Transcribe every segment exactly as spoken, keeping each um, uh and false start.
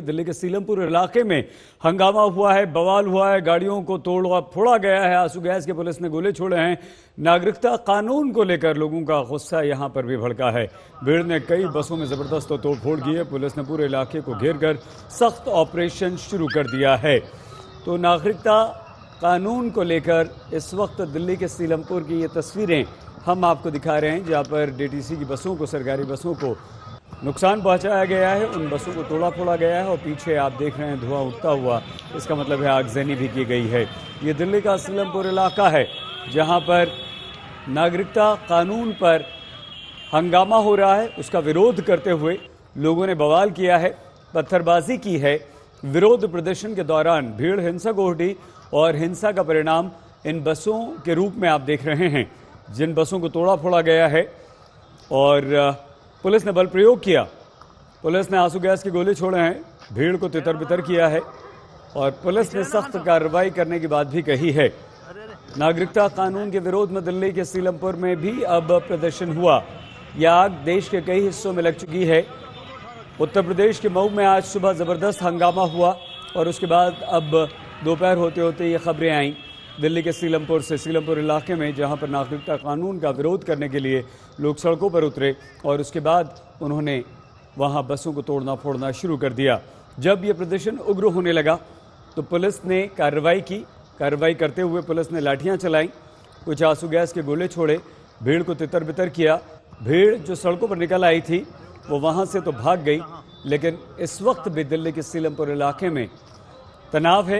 दिल्ली के सीलमपुर इलाके में हंगामा हुआ है, बवाल हुआ है, गाड़ियों को तोड़ा फोड़ा गया है, आंसू गैस के पुलिस ने गोले छोड़े हैं। नागरिकता कानून को लेकर लोगों का गुस्सा यहां पर भी भड़का है। भीड़ ने कई बसों में जबरदस्त तोड़फोड़ की है। पुलिस ने पूरे इलाके को घेरकर सख्त ऑपरेशन शुरू कर दिया है। तो नागरिकता कानून को लेकर इस वक्त दिल्ली के सीलमपुर की ये तस्वीरें हम आपको दिखा रहे हैं, जहाँ पर डी टी सी की बसों को, सरकारी बसों को नुकसान पहुंचाया गया है, उन बसों को तोड़ा फोड़ा गया है और पीछे आप देख रहे हैं धुआं उठता हुआ। इसका मतलब है आगजनी भी की गई है। ये दिल्ली का सीलमपुर इलाका है, जहां पर नागरिकता कानून पर हंगामा हो रहा है। उसका विरोध करते हुए लोगों ने बवाल किया है, पत्थरबाजी की है। विरोध प्रदर्शन के दौरान भीड़ हिंसक उठी और हिंसा का परिणाम इन बसों के रूप में आप देख रहे हैं, जिन बसों को तोड़ा फोड़ा गया है और पुलिस ने बल प्रयोग किया। पुलिस ने आंसू गैस के गोले छोड़े हैं, भीड़ को तितर बितर किया है और पुलिस ने सख्त कार्रवाई करने की बात भी कही है। नागरिकता कानून के विरोध में दिल्ली के सीलमपुर में भी अब प्रदर्शन हुआ। यह आग देश के कई हिस्सों में लग चुकी है। उत्तर प्रदेश के मऊ में आज सुबह जबरदस्त हंगामा हुआ और उसके बाद अब दोपहर होते होते ये खबरें आईं दिल्ली के सीलमपुर से, सीलमपुर इलाके में, जहां पर नागरिकता कानून का विरोध करने के लिए लोग सड़कों पर उतरे और उसके बाद उन्होंने वहां बसों को तोड़ना फोड़ना शुरू कर दिया। जब ये प्रदर्शन उग्र होने लगा तो पुलिस ने कार्रवाई की। कार्रवाई करते हुए पुलिस ने लाठियां चलाईं, कुछ आंसू गैस के गोले छोड़े, भीड़ को तितर बितर किया। भीड़ जो सड़कों पर निकल आई थी वो वहाँ से तो भाग गई, लेकिन इस वक्त भी दिल्ली के सीलमपुर इलाके में तनाव है।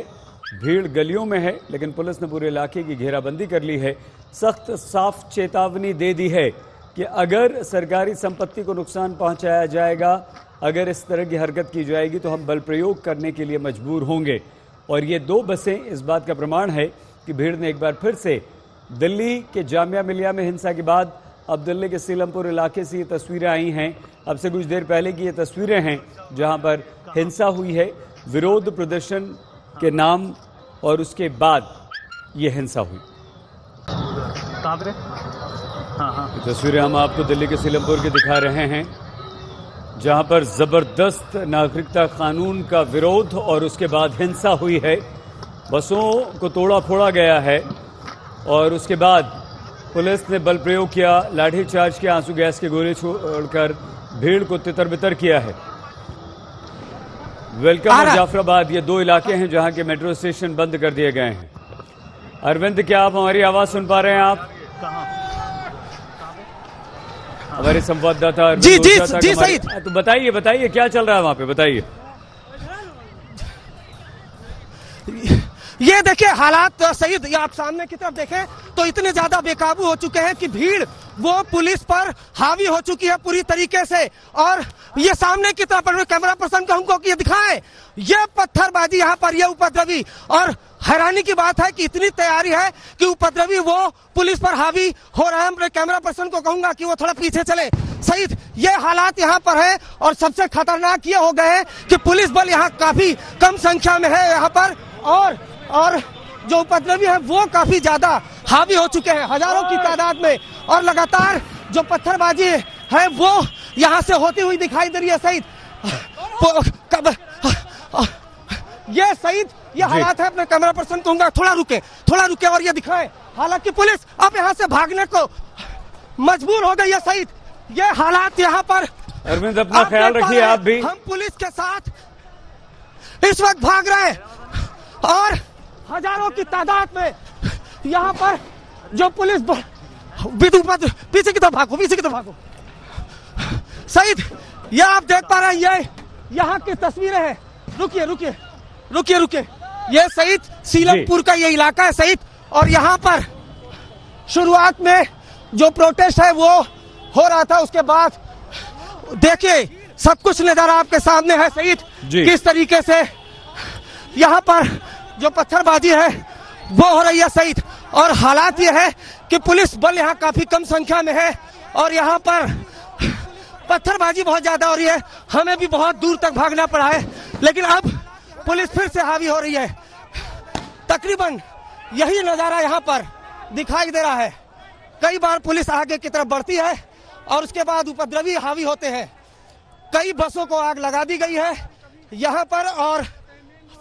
भीड़ गलियों में है, लेकिन पुलिस ने पूरे इलाके की घेराबंदी कर ली है। सख्त साफ चेतावनी दे दी है कि अगर सरकारी संपत्ति को नुकसान पहुंचाया जाएगा, अगर इस तरह की हरकत की जाएगी तो हम बल प्रयोग करने के लिए मजबूर होंगे। और ये दो बसें इस बात का प्रमाण है कि भीड़ ने एक बार फिर से दिल्ली के जामिया मिलिया में हिंसा के बाद अब दिल्ली के सीलमपुर इलाके से ये तस्वीरें आई हैं। अब से कुछ देर पहले की ये तस्वीरें हैं, जहाँ पर हिंसा हुई है विरोध प्रदर्शन के नाम और उसके बाद ये हिंसा हुई। हाँ हाँ। तस्वीरें हम आपको दिल्ली के सीलमपुर के दिखा रहे हैं, जहां पर जबरदस्त नागरिकता कानून का विरोध और उसके बाद हिंसा हुई है। बसों को तोड़ा फोड़ा गया है और उसके बाद पुलिस ने बल प्रयोग किया, लाठीचार्ज किया, आंसू गैस के गोले छोड़कर भीड़ को तितर बितर किया है। वेलकम और जाफराबाद ये दो इलाके हैं जहां के मेट्रो स्टेशन बंद कर दिए गए हैं। अरविंद, क्या आप हमारी आवाज सुन पा रहे हैं? आप हमारे संवाददाता जी जी जी सही, तो बताइए बताइए क्या चल रहा है वहां पे, बताइए। ये देखिए हालात सईद, ये आप सामने की तरफ देखें तो इतने ज्यादा बेकाबू हो चुके हैं कि भीड़ वो पुलिस पर हावी हो चुकी है पूरी तरीके से। और ये सामने की तरफ पर कैमरा पर्सन कहूंगा कि ये दिखाएं, ये पत्थरबाजी यहाँ पर, ये उपद्रवी। और हैरानी की बात है कि इतनी तैयारी है कि उपद्रवी वो पुलिस पर हावी हो रहा है। मैं कैमरा पर्सन को कहूंगा कि वो थोड़ा पीछे चले। सईद, ये हालात यहाँ पर है और सबसे खतरनाक ये हो गए हैं कि पुलिस बल यहाँ काफी कम संख्या में है यहाँ पर और और जो उपद्रवी है वो काफी ज्यादा हावी हो चुके हैं, हजारों की तादाद में। और लगातार जो पत्थरबाजी है वो यहाँ से होती हुई दिखाई दे रही है। सईद ये सईद ये हालात है। अपने कैमरा पर्सन कहूंगा थोड़ा रुके थोड़ा रुके और ये दिखाएं। हालांकि पुलिस अब यहाँ से भागने को मजबूर हो गई है। सईद, ये हालात यहाँ पर। अरविंद, अपना ख्याल रखिए आप भी। हम पुलिस के साथ इस वक्त भाग रहे हैं और हजारों की तादाद में यहाँ पर जो पुलिस पीछे की तरफ भागो पीछे की तरफ भागो सईद, ये आप देख पा रहे हैं, ये यहाँ की तस्वीरें हैं। रुकिए रुकिए रुकिए रुकिए ये सईद सीलमपुर का ये इलाका है सईद, और यहाँ पर शुरुआत में जो प्रोटेस्ट है वो हो रहा था, उसके बाद देखिए सब कुछ नजारा आपके सामने है सईद, किस तरीके से यहाँ पर जो पत्थरबाजी है वो हो रही है सईद। और हालात ये है कि पुलिस बल यहाँ काफी कम संख्या में है और यहाँ पर पत्थरबाजी बहुत ज्यादा हो रही है। हमें भी बहुत दूर तक भागना पड़ा है, लेकिन अब पुलिस फिर से हावी हो रही है। तकरीबन यही नज़ारा यहाँ पर दिखाई दे रहा है। कई बार पुलिस आगे की तरफ बढ़ती है और उसके बाद उपद्रवी हावी होते हैं। कई बसों को आग लगा दी गई है। यहाँ पर। और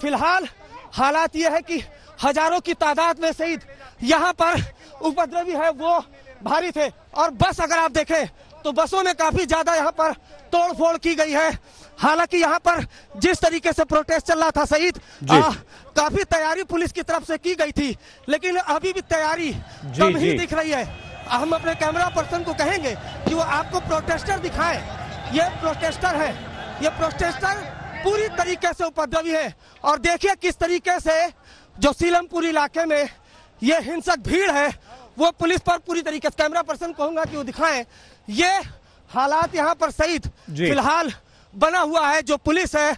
फिलहाल हालात ये है कि हजारों की तादाद में शहीद यहाँ पर उपद्रवी है वो भारी थे। और बस अगर आप देखें तो बसों में काफी ज्यादा यहाँ पर तोड़फोड़ की गई है। हालांकि यहाँ पर जिस तरीके से प्रोटेस्ट चल रहा था शहीद, काफी तैयारी पुलिस की तरफ से की गई थी, लेकिन अभी भी तैयारी कम ही दिख रही है। हम अपने कैमरा पर्सन को कहेंगे कि वो आपको प्रोटेस्टर दिखाएं। ये प्रोटेस्टर है, ये प्रोटेस्टर पूरी तरीके से उपद्रवी है। और देखिए किस तरीके से जो सीलमपुर इलाके में ये हिंसक भीड़ है वो पुलिस पर पूरी तरीके से, कैमरा पर्सन कहूंगा कि वो दिखाएं। ये हालात यहाँ पर शहीद फिलहाल बना हुआ है। जो पुलिस है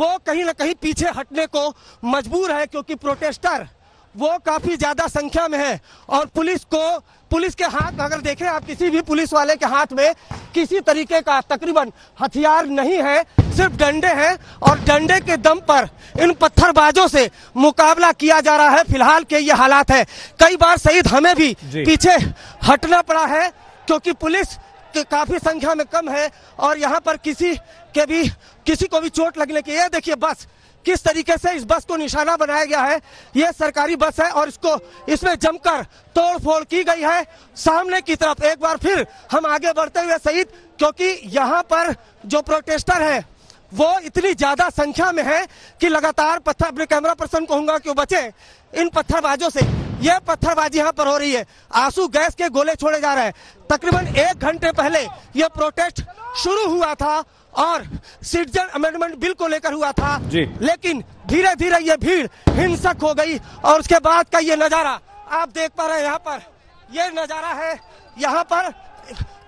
वो कहीं ना कहीं पीछे हटने को मजबूर है, क्योंकि प्रोटेस्टर वो काफी ज्यादा संख्या में है। और पुलिस को, पुलिस के हाथ अगर देखें आप, किसी भी पुलिस वाले के हाथ में किसी तरीके का तकरीबन हथियार नहीं है, सिर्फ डंडे हैं। और डंडे के दम पर इन पत्थरबाजों से मुकाबला किया जा रहा है। फिलहाल के ये हालात है। कई बार शहीद हमें भी पीछे हटना पड़ा है, क्योंकि पुलिस काफी संख्या में कम है। और यहाँ पर किसी के भी किसी को भी चोट लगने की, ये देखिए बस किस तरीके से इस बस को निशाना बनाया गया है। ये सरकारी बस है और इसको इसमें जमकर तोड़फोड़ की गई है। सामने की तरफ एक बार फिर हम आगे बढ़ते हुए शहीद, क्योंकि यहाँ पर जो प्रोटेस्टर है वो इतनी ज्यादा संख्या में है कि लगातार पत्थर, अपने कैमरा पर्सन कहूंगा कि वो बचे इन पत्थरबाजों से। यह पत्थरबाजी यहाँ पर हो रही है, आंसू गैस के गोले छोड़े जा रहे हैं। तकरीबन एक घंटे पहले यह प्रोटेस्ट शुरू हुआ था और सिटीजन अमेंडमेंट बिल को लेकर हुआ था, लेकिन धीरे धीरे यह भीड़ हिंसक हो गई। और उसके बाद का ये नजारा आप देख पा रहे हैं, यहाँ पर यह नजारा है। यहाँ पर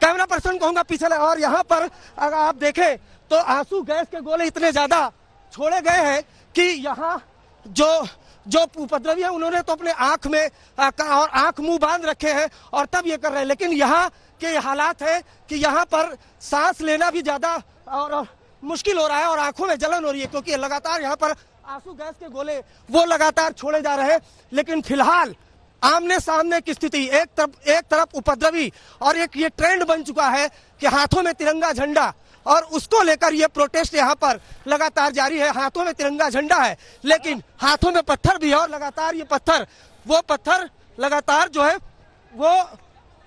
कैमरा पर्सन कहूंगा पीछे ले। और यहाँ पर अगर आप देखें तो आंसू गैस के गोले इतने ज्यादा छोड़े गए हैं कि यहाँ जो जो उपद्रवी है उन्होंने तो अपने आंख में और आंख मुंह बांध रखे हैं और तब ये कर रहे हैं। लेकिन यहाँ के हालात है कि यहाँ पर सांस लेना भी ज्यादा और मुश्किल हो रहा है और आंखों में जलन हो रही है, क्योंकि लगातार यहाँ पर आंसू गैस के गोले वो लगातार छोड़े जा रहे हैं। लेकिन फिलहाल आमने सामने की स्थिति, एक तरफ एक तरफ उपद्रवी और एक ये ट्रेंड बन चुका है कि हाथों में तिरंगा झंडा, और उसको लेकर ये प्रोटेस्ट यहाँ पर लगातार जारी है। हाथों में तिरंगा झंडा है लेकिन हाथों में पत्थर भी है, और लगातार ये पत्थर वो पत्थर लगातार जो है वो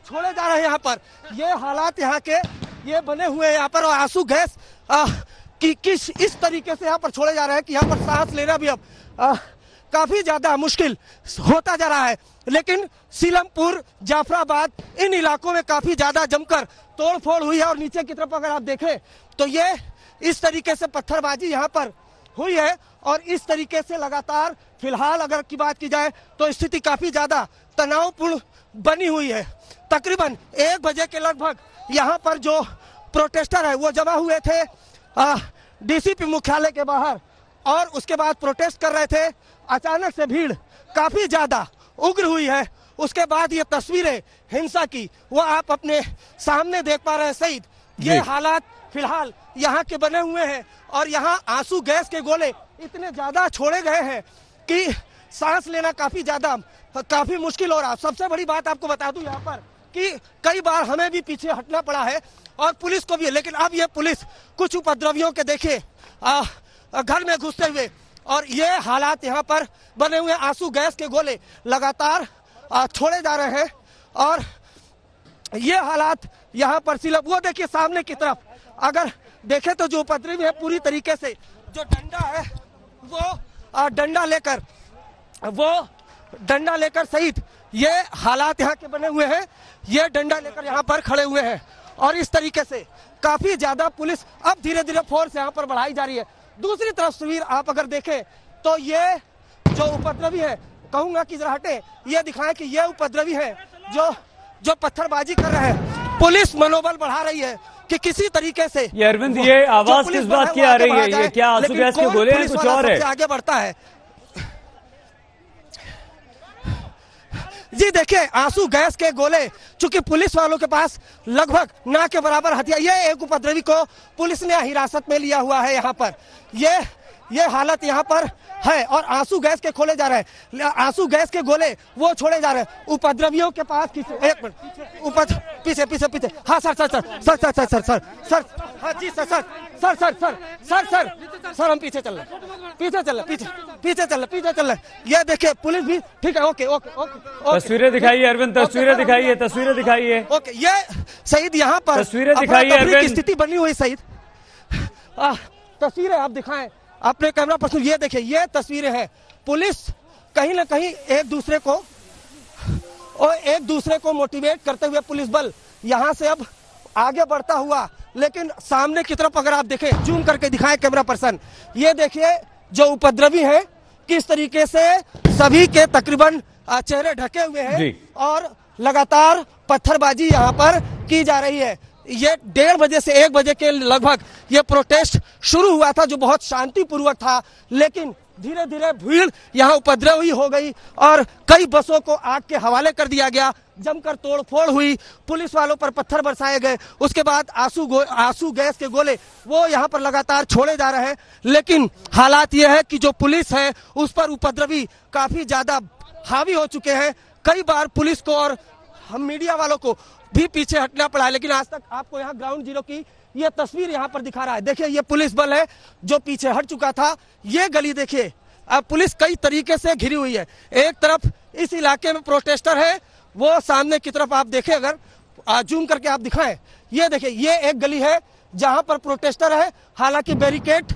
छोड़े जा रहे हैं। यहाँ पर ये हालात यहाँ के ये बने हुए हैं यहाँ पर, और आंसू गैस आ, कि किस इस तरीके से यहाँ पर छोड़े जा रहे हैं कि यहाँ पर सांस लेना भी अब आ, काफी ज्यादा मुश्किल होता जा रहा है। लेकिन सीलमपुर, जाफराबाद इन इलाकों में काफी ज्यादा जमकर तोड़फोड़ हुई है। और नीचे की तरफ अगर आप देखें तो ये इस तरीके से पत्थरबाजी यहाँ पर हुई है। और इस तरीके से लगातार फिलहाल अगर की बात की जाए तो स्थिति काफी ज्यादा तनावपूर्ण बनी हुई है। तकरीबन एक बजे के लगभग यहाँ पर जो प्रोटेस्टर है वो जमा हुए थे डीसीपी मुख्यालय के बाहर, और उसके बाद प्रोटेस्ट कर रहे थे। अचानक से भीड़ काफी ज्यादा उग्र हुई है। उसके बाद ये तस्वीरें हिंसा की वो आप अपने सामने देख पा रहे हैं शहीद। ये हालात फिलहाल यहाँ के बने हुए हैं, और यहाँ आंसू गैस के गोले इतने ज्यादा छोड़े गए हैं कि सांस लेना काफी ज्यादा काफी मुश्किल हो रहा है। सबसे बड़ी बात आपको बता दूं यहाँ पर कि कई बार हमें भी पीछे हटना पड़ा है और पुलिस को भी, लेकिन अब ये पुलिस कुछ उपद्रवियों के देखे घर में घुसते हुए, और ये हालात यहाँ पर बने हुए, आंसू गैस के गोले लगातार छोड़े जा रहे हैं। और ये हालात यहाँ पर सिलब, वो देखिए सामने की तरफ अगर देखें तो जो उपद्रवी है पूरी तरीके से जो डंडा है वो डंडा लेकर वो डंडा लेकर शहीद, ये हालात यहाँ के बने हुए हैं। ये डंडा लेकर यहाँ पर खड़े हुए हैं, और इस तरीके से काफी ज्यादा पुलिस अब धीरे धीरे फोर्स यहाँ पर बढ़ाई जा रही है। दूसरी तरफ तस्वीर आप अगर देखें तो ये जो उपद्रवी है, कहूंगा कि जरा हटे, ये दिखाएं कि ये उपद्रवी है जो जो पत्थरबाजी कर रहे हैं। पुलिस मनोबल बढ़ा रही है कि किसी तरीके से। ये अरविंद, ये आवाज किस बात की आ रही है? ये क्या आंसू गैस के गोले हैं? कुछ और है, आगे बढ़ता है जी। देखिए आंसू गैस के गोले, चूंकि पुलिस वालों के पास लगभग ना के बराबर हथियार। ये एक उपद्रवी को पुलिस ने हिरासत में लिया हुआ है यहाँ पर। ये ये हालत यहाँ पर है और आंसू गैस के खोले जा रहे हैं, आंसू गैस के गोले वो छोड़े जा रहे हैं उपद्रवियों के पास। किसी एक मिनट उपद्र पीछे पीछे पीछे हाँ sir sir sir sir sir sir sir sir sir हाँ जी sir sir sir sir sir sir sir sir हम पीछे चल रहे पीछे चल रहे पीछे पीछे चल रहे पीछे चल रहे ये देखिए पुलिस भी ठीक है। ओके ओके ओके तस्वीरें दिखाइए अरविंद, तस्वीरें दिखाइए, तस्वीरें दिखाइए। ओके ये शहीद यहाँ पर तस्वीरें दिखाइए, स्थिति बनी हुई शहीद, तस्वीरें आप दिखाएं अपने कैमरा पर्सन। ये देखिए ये तस्वीरें हैं, पुलिस कहीं ना कहीं एक दूसरे को और एक दूसरे को मोटिवेट करते हुए पुलिस बल यहाँ से अब आगे बढ़ता हुआ, लेकिन सामने की तरफ अगर आप देखें जूम करके दिखाएं कैमरा पर्सन, ये देखिए जो उपद्रवी हैं किस तरीके से सभी के तकरीबन चेहरे ढके हुए हैं और लगातार पत्थरबाजी यहाँ पर की जा रही है। ये डेढ़ बजे से एक बजे के लगभग ये प्रोटेस्ट शुरू हुआ था जो बहुत शांतिपूर्वक था, लेकिन धीरे धीरे भीड़ यहाँ उपद्रवी हो गई और कई बसों को आग के हवाले कर दिया गया, जमकर तोड़फोड़ हुई, पुलिस वालों पर पत्थर बरसाए गए, उसके बाद आंसू आंसू गैस के गोले वो यहाँ पर लगातार छोड़े जा रहे हैं। लेकिन हालात ये है कि जो पुलिस है उस पर उपद्रवी काफी ज्यादा हावी हो चुके हैं, कई बार पुलिस को और हम मीडिया वालों को भी पीछे हटना पड़ा है, लेकिन आज तक आपको यहाँ ग्राउंड जीरो की ये तस्वीर यहाँ पर दिखा रहा है। देखिए ये पुलिस बल है जो पीछे हट चुका था, ये गली देखिए अब पुलिस कई तरीके से घिरी हुई है। एक तरफ इस इलाके में प्रोटेस्टर है, वो सामने की तरफ आप देखें अगर जूम करके आप दिखाएं, ये देखिए ये एक गली है जहाँ पर प्रोटेस्टर है, हालांकि बैरिकेड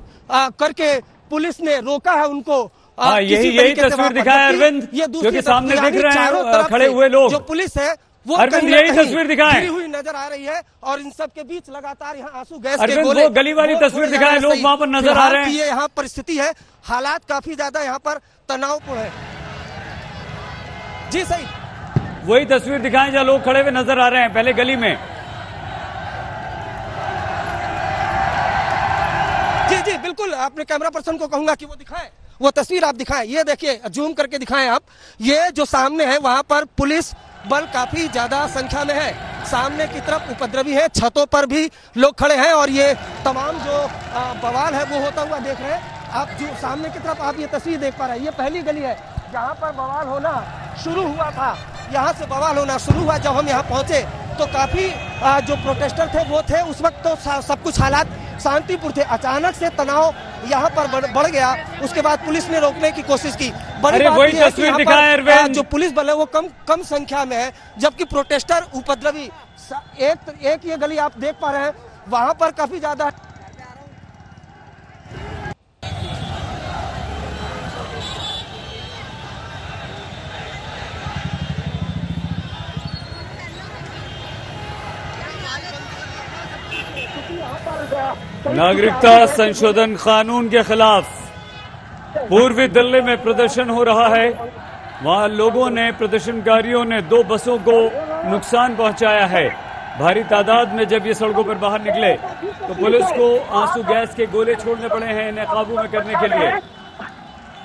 करके पुलिस ने रोका है उनको। आ, यही यही तस्वीर दिखाया अरविंद, ये दूसरे सामने दिख रहे हैं खड़े हुए लोग, जो पुलिस है वो यही तस्वीर दिखाई हुई नजर आ रही है और इन सब के बीच लगातार यहाँ आंसू गैस के गोले, गली वाली तस्वीर दिखाए, लोग वहाँ पर नजर आ रहे हैं। ये यहाँ परिस्थिति है, हालात काफी ज्यादा यहाँ पर तनावपूर्ण है। जी सही वही तस्वीर दिखाएं जहाँ लोग खड़े हुए नजर आ रहे हैं पहले गली में। जी जी बिल्कुल, अपने कैमरा पर्सन को कहूंगा कि वो दिखाए, वो तस्वीर आप दिखाएं, ये देखिए जूम करके दिखाएं आप, ये जो सामने है वहाँ पर पुलिस बल काफी ज्यादा संख्या में है, सामने की तरफ उपद्रवी है, छतों पर भी लोग खड़े हैं और ये तमाम जो बवाल है वो होता हुआ देख रहे हैं आप। जो सामने की तरफ आप ये तस्वीर देख पा रहे हैं, ये पहली गली है जहाँ पर बवाल होना शुरू हुआ था, यहाँ से बवाल होना शुरू हुआ। जब हम यहाँ पहुँचे तो काफी जो प्रोटेस्टर थे वो थे, उस वक्त तो सब कुछ हालात शांतिपूर्ण थे, अचानक से तनाव यहाँ पर बढ़ गया, उसके बाद पुलिस ने रोकने की कोशिश की। बड़ी बात यह है कि यहाँ पर जो पुलिस बल है वो कम कम संख्या में है, जबकि प्रोटेस्टर उपद्रवी एक एक ये गली आप देख पा रहे हैं वहाँ पर काफी ज्यादा। नागरिकता संशोधन कानून के खिलाफ पूर्वी दिल्ली में प्रदर्शन हो रहा है, वहां लोगों ने, प्रदर्शनकारियों ने दो बसों को नुकसान पहुंचाया है। भारी तादाद में जब ये सड़कों पर बाहर निकले तो पुलिस को आंसू गैस के गोले छोड़ने पड़े हैं इन्हें काबू में करने के लिए।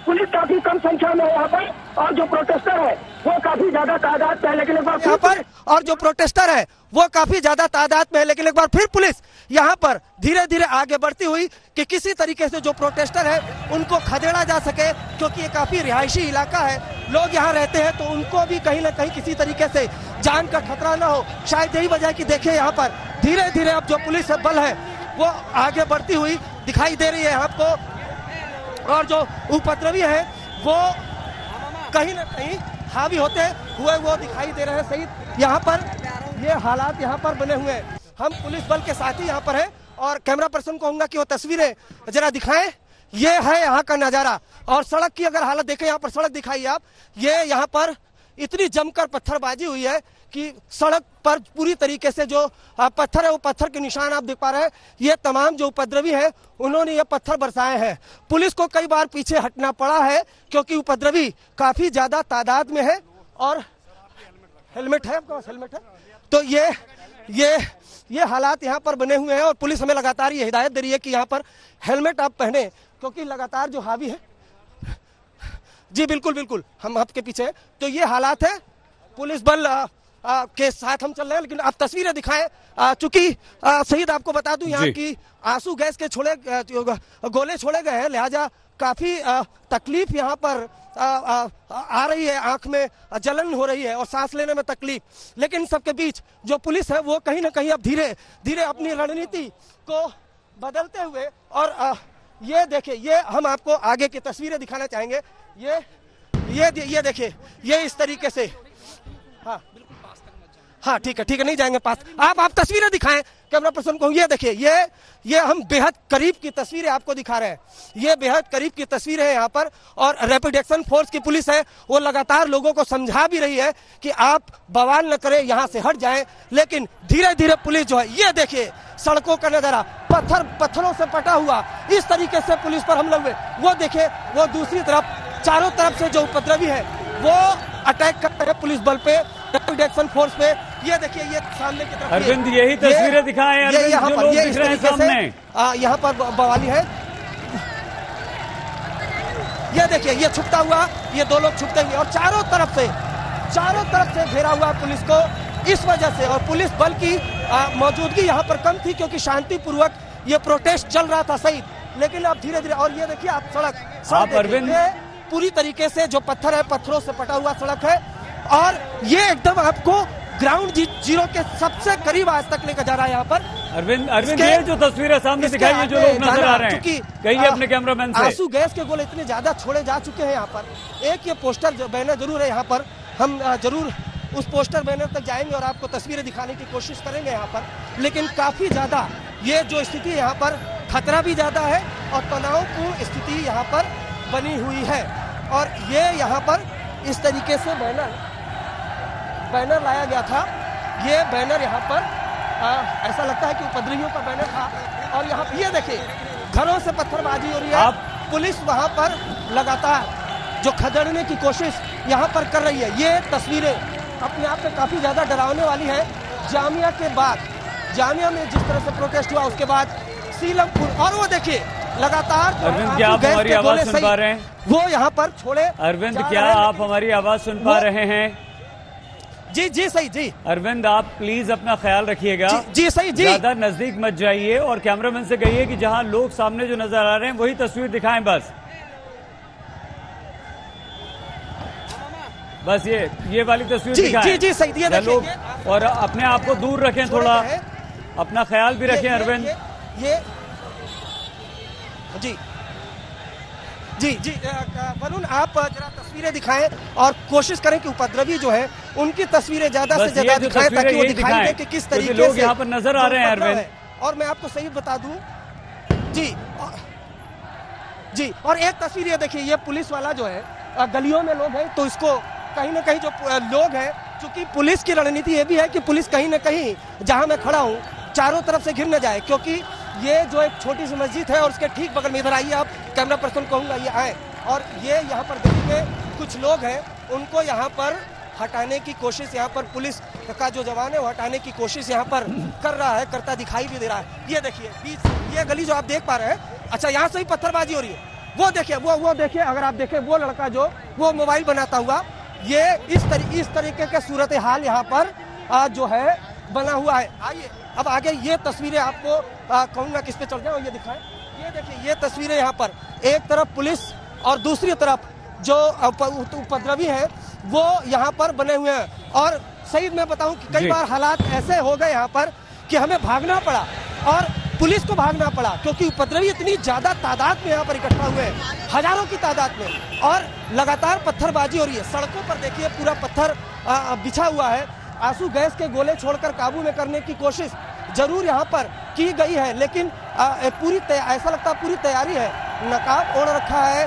पुलिस काफी कम संख्या में यहाँ पर और जो प्रोटेस्टर है वो काफी ज्यादा तादाद में है, लेकिन एक बार यहाँ पर और जो प्रोटेस्टर है वो काफी ज्यादा तादाद में है लेकिन एक बार फिर पुलिस यहाँ पर धीरे धीरे आगे बढ़ती हुई कि किसी तरीके से जो प्रोटेस्टर है उनको खदेड़ा जा सके, क्योंकि ये काफी रिहायशी इलाका है, लोग यहाँ रहते हैं तो उनको भी कहीं ना कहीं किसी तरीके से जान का खतरा ना हो। शायद यही वजह है कि देखिए यहाँ पर धीरे धीरे अब जो पुलिस बल है वो आगे बढ़ती हुई दिखाई दे रही है आपको, और जो उपद्रवी है वो कहीं ना कहीं हावी होते हुए वो दिखाई दे रहे हैं। सहित यहाँ पर ये हालात यहाँ पर बने हुए हैं, हम पुलिस बल के साथ ही यहाँ पर हैं और कैमरा पर्सन को कहूंगा कि वो तस्वीरें जरा दिखाएं। ये है यहाँ का नजारा और सड़क की अगर हालत देखें, यहाँ पर सड़क दिखाइए आप, ये यहाँ पर इतनी जमकर पत्थरबाजी हुई है कि सड़क पर पूरी तरीके से जो पत्थर है वो पत्थर के निशान आप देख पा रहे हैं। ये तमाम जो उपद्रवी है उन्होंने ये पत्थर बरसाए हैं, पुलिस को कई बार पीछे हटना पड़ा है क्योंकि उपद्रवी काफी ज्यादा तादाद में है और हेलमेट है, आपके पास हेलमेट है, तो ये ये ये हालात यहाँ पर बने हुए हैं और पुलिस हमें लगातार ये हिदायत दे रही है कि यहाँ पर हेलमेट आप पहने क्योंकि लगातार जो हावी है। जी बिल्कुल बिल्कुल, हम आपके पीछे हैं। तो ये हालात है, पुलिस बल आ, के साथ हम चल रहे हैं, लेकिन आप तस्वीरें दिखाएं। चूंकि शहीद आपको बता दूं यहाँ की आंसू गैस के छोड़े गोले छोड़े गए हैं, लिहाजा काफी आ, तकलीफ यहाँ पर आ, आ, आ रही है, आंख में जलन हो रही है और सांस लेने में तकलीफ। लेकिन सबके बीच जो पुलिस है वो कहीं ना कहीं अब धीरे धीरे अपनी रणनीति को बदलते हुए, और आ, ये देखिए, ये हम आपको आगे की तस्वीरें दिखाना चाहेंगे। ये ये ये देखिए, ये इस तरीके से, हाँ हाँ ठीक है ठीक है, नहीं जाएंगे पास। आप आप तस्वीरें दिखाएं कैमरा पर्सन को। ये देखिए, ये ये हम बेहद करीब की तस्वीरें आपको दिखा रहे हैं, ये बेहद करीब की तस्वीरें हैं यहाँ पर। और रैपिड एक्शन फोर्स की पुलिस है वो लगातार लोगों को समझा भी रही है कि आप बवाल न करें, यहाँ से हट जाएं, लेकिन धीरे धीरे पुलिस जो है, ये देखिए सड़कों का नजारा, पत्थर पत्थरों से पटा हुआ, इस तरीके से पुलिस पर हमले हुए। वो देखिए, वो दूसरी तरफ चारों तरफ से जो उपद्रवी है वो अटैक करते हैं पुलिस बल पे, रैपिड एक्शन फोर्स पे। ये देखिए, ये सामने की तरफ, अरविंद यही तस्वीरें दिखाएं, ये यहाँ पर ये इस तरीके से यहाँ पर बवाली है। ये देखिए, ये छुपता हुआ, ये दो लोग छुपते हुए, और चारों तरफ से चारों तरफ से घेरा हुआ पुलिस को। इस वजह से, और पुलिस बल की मौजूदगी यहाँ पर कम थी क्योंकि शांतिपूर्वक ये प्रोटेस्ट चल रहा था सही, लेकिन अब धीरे धीरे। और ये देखिए आप सड़क, आप अरविंद पूरी तरीके से जो पत्थर है, पत्थरों से पटा हुआ सड़क है, और ये एकदम आपको ग्राउंड जीरो के सबसे करीब आज तक लेकर जा रहा है यहाँ पर। अरविंद अरविंद ये जो तस्वीरें सामने दिखाई है, जो लोग नजर आ रहे हैं, कहिए अपने कैमरामैन से। आंसू गैस के गोले इतने ज्यादा छोड़े जा चुके हैं यहाँ पर। एक ये पोस्टर जो बैनर जरूर है यहाँ पर, हम जरूर उस पोस्टर बैनर तक जाएंगे और आपको तस्वीरें दिखाने की कोशिश करेंगे यहाँ पर। लेकिन काफी ज्यादा ये जो स्थिति है यहाँ पर, खतरा भी ज्यादा है और तनावपूर्ण स्थिति यहाँ पर बनी हुई है। और ये यहाँ पर इस तरीके से बैनर बैनर लाया गया था, ये बैनर यहाँ पर आ, ऐसा लगता है कि उपद्रवियों का बैनर था। और यहाँ ये देखिए, घरों से पत्थरबाजी हो रही है, पुलिस वहाँ पर लगातार जो खदेड़ने की कोशिश यहाँ पर कर रही है। ये तस्वीरें अपने आप में काफी ज्यादा डरावने वाली है। जामिया के बाद, जामिया में जिस तरह से प्रोटेस्ट हुआ, उसके बाद सीलमपुर, और वो देखिए लगातार क्या आप हमारी आवाज सुन पा रहे हैं, वो यहाँ पर छोड़े। अरविंद क्या आप हमारी आवाज सुन पा रहे हैं? जी जी सही जी। अरविंद आप प्लीज अपना ख्याल रखिएगा। जी, जी सही जी। ज्यादा नजदीक मत जाइए, और कैमरामैन से कहिए कि जहाँ लोग सामने जो नजर आ रहे हैं वही तस्वीर दिखाएं। बस बस ये ये वाली तस्वीर दिखाएं। जी जी सही। लोग और अपने आप को दूर रखें, थोड़ा अपना ख्याल भी रखें। अरविंद ये जी जी जी वरुण, आप जरा तस्वीरें दिखाएं और कोशिश करें कि उपद्रवी जो है उनकी तस्वीरें ज्यादा से ज्यादा दिखाएं, ताकि वो दिखाई दे कि किस तरीके लोग यहाँ पर नजर आ रहे हैं अरविंद। और मैं आपको सही बता दूं जी जी और एक तस्वीर ये देखिए, ये पुलिस वाला जो है, गलियों में लोग हैं तो इसको कहीं ना कहीं जो लोग हैं, चूंकि पुलिस की रणनीति ये भी है कि पुलिस कहीं ना कहीं जहाँ मैं खड़ा हूँ चारों तरफ से घिर न जाए, क्योंकि ये जो एक छोटी सी मस्जिद है और उसके ठीक बगल में, इधर आइए आप, कैमरा पर्सन कहूँगा ये आए। और ये यहाँ पर देखिए कुछ लोग हैं, उनको यहाँ पर हटाने की कोशिश, यहाँ पर पुलिस का जो जवान है वो हटाने की कोशिश यहाँ पर कर रहा है, करता दिखाई भी दे रहा है। ये देखिए बीच ये गली जो आप देख पा रहे हैं, अच्छा यहाँ से ही पत्थरबाजी हो रही है। वो देखिए, वो वो देखिए, अगर आप देखें वो लड़का जो वो मोबाइल बनाता हुआ, ये इस तरी, इस तरीके का सूरत हाल यहाँ पर आ, जो है बना हुआ है। आइए अब आगे ये तस्वीरें आपको कहूँगा किस पे चल जाओ, ये दिखाएं। ये देखिए, ये तस्वीरें यहाँ पर, एक तरफ पुलिस और दूसरी तरफ जो उपद्रवी हैं वो यहाँ पर बने हुए हैं। और सही मैं बताऊँ कि कई बार हालात ऐसे हो गए यहाँ पर कि हमें भागना पड़ा और पुलिस को भागना पड़ा, क्योंकि उपद्रवी इतनी ज्यादा तादाद में यहाँ पर इकट्ठा हुए हैं, हजारों की तादाद में, और लगातार पत्थरबाजी हो रही है। सड़कों पर देखिए पूरा पत्थर बिछा हुआ है। आंसू गैस के गोले छोड़कर काबू में करने की कोशिश जरूर यहाँ पर की गई है, लेकिन आ, पूरी ऐसा लगता है पूरी तैयारी है, नकाब ओढ़ रखा है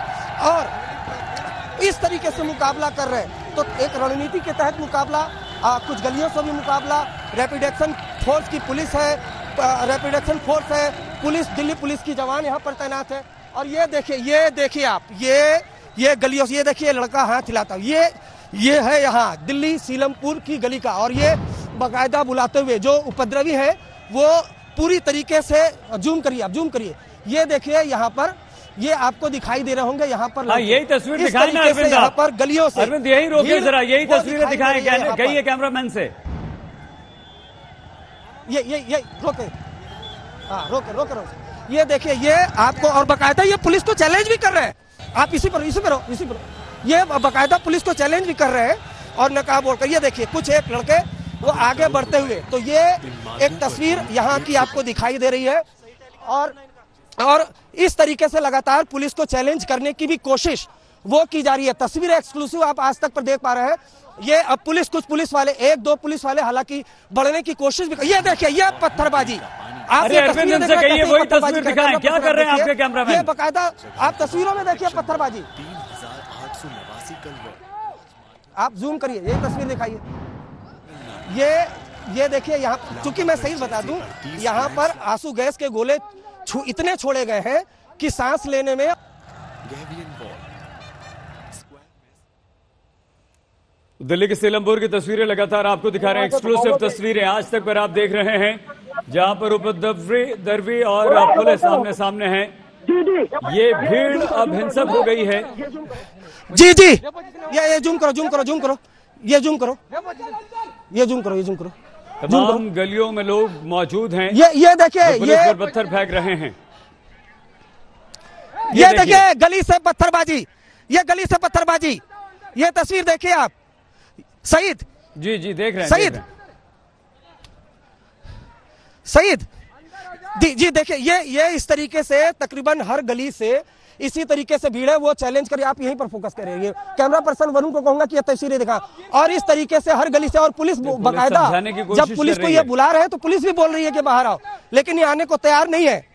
और इस तरीके से मुकाबला कर रहे हैं। तो एक रणनीति के तहत मुकाबला, आ, कुछ गलियों से भी मुकाबला, रैपिड एक्शन फोर्स की पुलिस है, रैपिड एक्शन फोर्स है, पुलिस दिल्ली पुलिस की जवान यहाँ पर तैनात है। और ये देखिए, ये देखिए आप, ये ये गलियों से, ये देखिए लड़का हाथ हिलाता, ये ये है यहाँ दिल्ली सीलमपुर की गली का, और ये बाकायदा बुलाते हुए जो उपद्रवी है वो पूरी तरीके से, जूम करिए आप, जूम करिए, ये देखिए यहाँ पर, ये आपको दिखाई दे रहे होंगे यहाँ पर। यही तस्वीर दिखाई ना अरविंद, यहाँ पर गलियों से, अरविंद यही रोकिए जरा, यही तस्वीरें दिखाएं, कहिए कैमरामैन से। ये ये ये रोके, हाँ रोके रोके रोके। ये देखिए ये आपको, और बाकायदा ये पुलिस को चैलेंज भी कर रहे हैं। आप इसी पर इसी पर हो इसी पर ये बाकायदा पुलिस को चैलेंज भी कर रहे हैं और नकाब बोलकर। ये देखिए कुछ एक लड़के वो आगे बढ़ते हुए, तो ये एक तस्वीर यहाँ की आपको दिखाई दे रही है। और और इस तरीके से लगातार पुलिस को चैलेंज करने की भी कोशिश वो की जा रही है। तस्वीर एक्सक्लूसिव आप आज तक पर देख पा रहे हैं। ये अब पुलिस कुछ पुलिस वाले एक दो पुलिस वाले हालांकि बढ़ने की कोशिश भी कर... ये देखिए ये पत्थरबाजी आप ये बाकायदा आप तस्वीरों में देखिए पत्थरबाजी। आप जूम करिए, ये तस्वीर दिखाइए। ये ये देखिए यहाँ, चूंकि मैं सही बता दूं यहाँ पर आंसू गैस के गोले इतने छोड़े गए हैं कि सांस लेने में। दिल्ली के सीलमपुर की तस्वीरें लगातार आपको दिखा रहे हैं, एक्सक्लूसिव तस्वीरें आज तक पर आप देख रहे हैं, जहां पर उपद्रवी दर्वी और पुलिस आमने सामने हैं। ये भीड़ अब हिंसक हो गई है। जी जी ये ये जूम करो जूम करो जूम करो ये जूम करो ये जूम करो ये जूम करो। तमाम गलियों में लोग मौजूद हैं। ये ये देखिए ये पत्थर फेंक रहे हैं। ये देखिए गली से पत्थरबाजी, ये गली से पत्थरबाजी। ये तस्वीर देखिए आप सईद जी जी देख रहे हैं सईद सईद जी देखिए ये ये इस तरीके से तकरीबन हर गली से इसी तरीके से भीड़ है। वो चैलेंज करिए, आप यहीं पर फोकस करेंगे। कैमरा पर्सन वरुण को कहूंगा कि ये तस्वीरें दिखा। और इस तरीके से हर गली से, और पुलिस बाकायदा जब पुलिस को ये बुला रहे हैं तो पुलिस भी बोल रही है कि बाहर आओ, लेकिन ये आने को तैयार नहीं है।